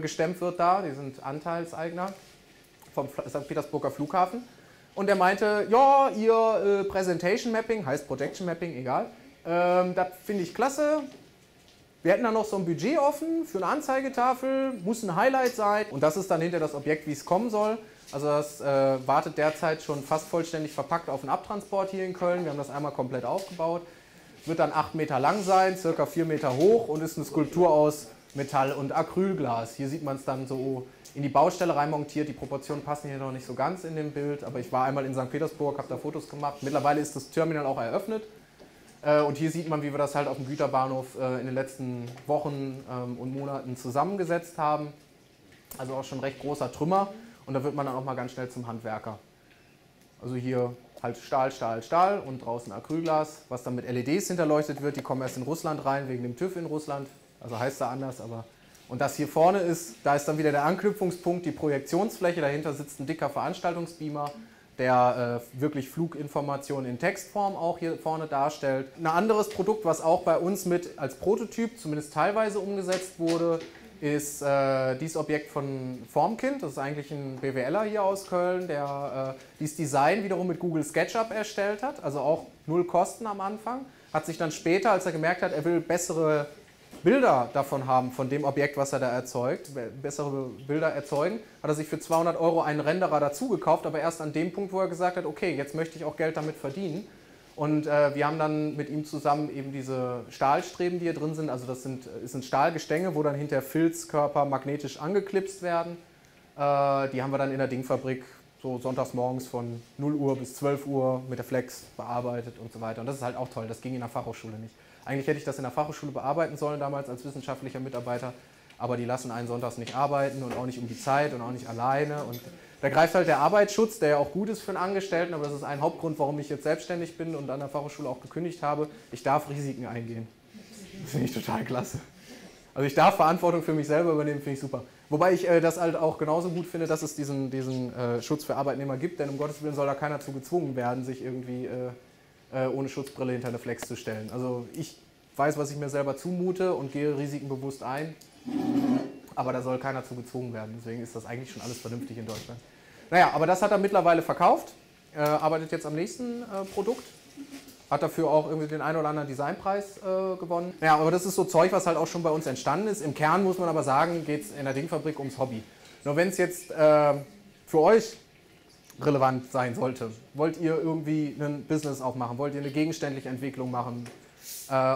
gestemmt wird da. Die sind Anteilseigner vom St. Petersburger Flughafen. Und er meinte, ja, ihr Presentation-Mapping, heißt Projection-Mapping, egal, das finde ich klasse. Wir hätten da noch so ein Budget offen für eine Anzeigetafel, muss ein Highlight sein. Und das ist dann hinter das Objekt, wie es kommen soll. Also das wartet derzeit schon fast vollständig verpackt auf einen Abtransport hier in Köln. Wir haben das einmal komplett aufgebaut. Wird dann 8 Meter lang sein, circa 4 Meter hoch und ist eine Skulptur aus Metall und Acrylglas. Hier sieht man es dann so in die Baustelle reinmontiert. Die Proportionen passen hier noch nicht so ganz in dem Bild, aber ich war einmal in St. Petersburg, habe da Fotos gemacht. Mittlerweile ist das Terminal auch eröffnet und hier sieht man, wie wir das halt auf dem Güterbahnhof in den letzten Wochen und Monaten zusammengesetzt haben. Also auch schon recht großer Trümmer und da wird man dann auch mal ganz schnell zum Handwerker. Also hier halt Stahl, Stahl, Stahl und draußen Acrylglas, was dann mit LEDs hinterleuchtet wird. Die kommen erst in Russland rein, wegen dem TÜV in Russland. Also heißt da anders, aber... Und das hier vorne ist, da ist dann wieder der Anknüpfungspunkt, die Projektionsfläche. Dahinter sitzt ein dicker Veranstaltungsbeamer, der wirklich Fluginformationen in Textform auch hier vorne darstellt. Ein anderes Produkt, was auch bei uns mit als Prototyp, zumindest teilweise umgesetzt wurde, ist dieses Objekt von Formkind. Das ist eigentlich ein BWLer hier aus Köln, der dieses Design wiederum mit Google SketchUp erstellt hat, also auch null Kosten am Anfang. Hat sich dann später, als er gemerkt hat, er will bessere Bilder davon haben, von dem Objekt, was er da erzeugt, bessere Bilder erzeugen, hat er sich für 200 € einen Renderer dazu gekauft, aber erst an dem Punkt, wo er gesagt hat, okay, jetzt möchte ich auch Geld damit verdienen. Und wir haben dann mit ihm zusammen eben diese Stahlstreben, die hier drin sind, also das sind Stahlgestänge, wo dann hinter Filzkörper magnetisch angeklipst werden. Die haben wir dann in der Dingfabrik so sonntags morgens von 0 Uhr bis 12 Uhr mit der Flex bearbeitet und so weiter. Und das ist halt auch toll, das ging in der Fachhochschule nicht. Eigentlich hätte ich das in der Fachhochschule bearbeiten sollen damals als wissenschaftlicher Mitarbeiter, aber die lassen einen sonntags nicht arbeiten und auch nicht um die Zeit und auch nicht alleine. Und da greift halt der Arbeitsschutz, der ja auch gut ist für einen Angestellten, aber das ist ein Hauptgrund, warum ich jetzt selbstständig bin und an der Fachhochschule auch gekündigt habe. Ich darf Risiken eingehen. Das finde ich total klasse. Also ich darf Verantwortung für mich selber übernehmen, finde ich super. Wobei ich das halt auch genauso gut finde, dass es diesen Schutz für Arbeitnehmer gibt, denn um Gottes Willen soll da keiner zu gezwungen werden, sich irgendwie ohne Schutzbrille hinter eine Flex zu stellen. Also ich weiß, was ich mir selber zumute und gehe Risiken bewusst ein. Aber da soll keiner zu gezwungen werden, deswegen ist das eigentlich schon alles vernünftig in Deutschland. Naja, aber das hat er mittlerweile verkauft, arbeitet jetzt am nächsten Produkt, hat dafür auch irgendwie den einen oder anderen Designpreis gewonnen. Naja, aber das ist so Zeug, was halt auch schon bei uns entstanden ist. Im Kern muss man aber sagen, geht es in der Dingfabrik ums Hobby. Nur wenn es jetzt für euch relevant sein sollte, wollt ihr irgendwie ein Business aufmachen, wollt ihr eine gegenständliche Entwicklung machen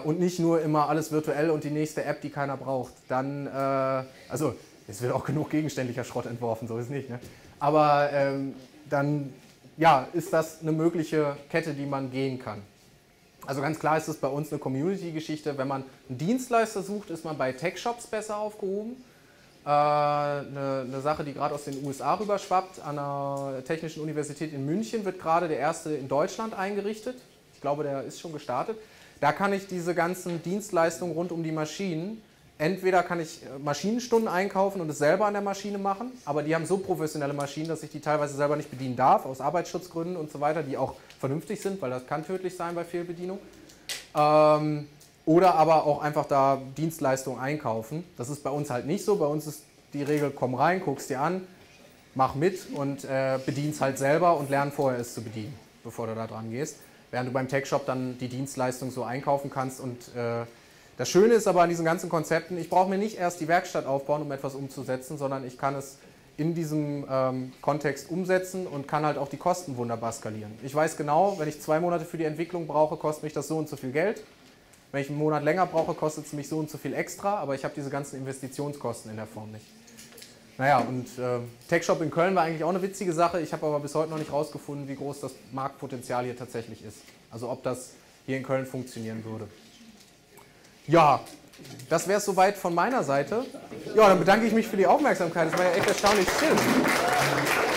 und nicht nur immer alles virtuell und die nächste App, die keiner braucht, dann, also es wird auch genug gegenständlicher Schrott entworfen, so ist es nicht, ne? Aber dann, ja, ist das eine mögliche Kette, die man gehen kann. Also ganz klar ist es bei uns eine Community-Geschichte, wenn man einen Dienstleister sucht, ist man bei Tech-Shops besser aufgehoben. Eine Sache, die gerade aus den USA rüberschwappt, an der Technischen Universität in München wird gerade der erste in Deutschland eingerichtet. Ich glaube, der ist schon gestartet. Da kann ich diese ganzen Dienstleistungen rund um die Maschinen, entweder kann ich Maschinenstunden einkaufen und es selber an der Maschine machen, aber die haben so professionelle Maschinen, dass ich die teilweise selber nicht bedienen darf, aus Arbeitsschutzgründen und so weiter, die auch vernünftig sind, weil das kann tödlich sein bei Fehlbedienung. Oder aber auch einfach da Dienstleistungen einkaufen. Das ist bei uns halt nicht so. Bei uns ist die Regel, komm rein, guckst dir an, mach mit und bedienst halt selber und lern vorher es zu bedienen, bevor du da dran gehst. Während du beim Tech-Shop dann die Dienstleistung so einkaufen kannst und Das Schöne ist aber an diesen ganzen Konzepten, ich brauche mir nicht erst die Werkstatt aufbauen, um etwas umzusetzen, sondern ich kann es in diesem Kontext umsetzen und kann halt auch die Kosten wunderbar skalieren. Ich weiß genau, wenn ich 2 Monate für die Entwicklung brauche, kostet mich das so und so viel Geld. Wenn ich einen Monat länger brauche, kostet es mich so und so viel extra, aber ich habe diese ganzen Investitionskosten in der Form nicht. Naja, und TechShop in Köln war eigentlich auch eine witzige Sache. Ich habe aber bis heute noch nicht rausgefunden, wie groß das Marktpotenzial hier tatsächlich ist. Also ob das hier in Köln funktionieren würde. Ja, das wäre es soweit von meiner Seite. Ja, dann bedanke ich mich für die Aufmerksamkeit. Das war ja echt erstaunlich still.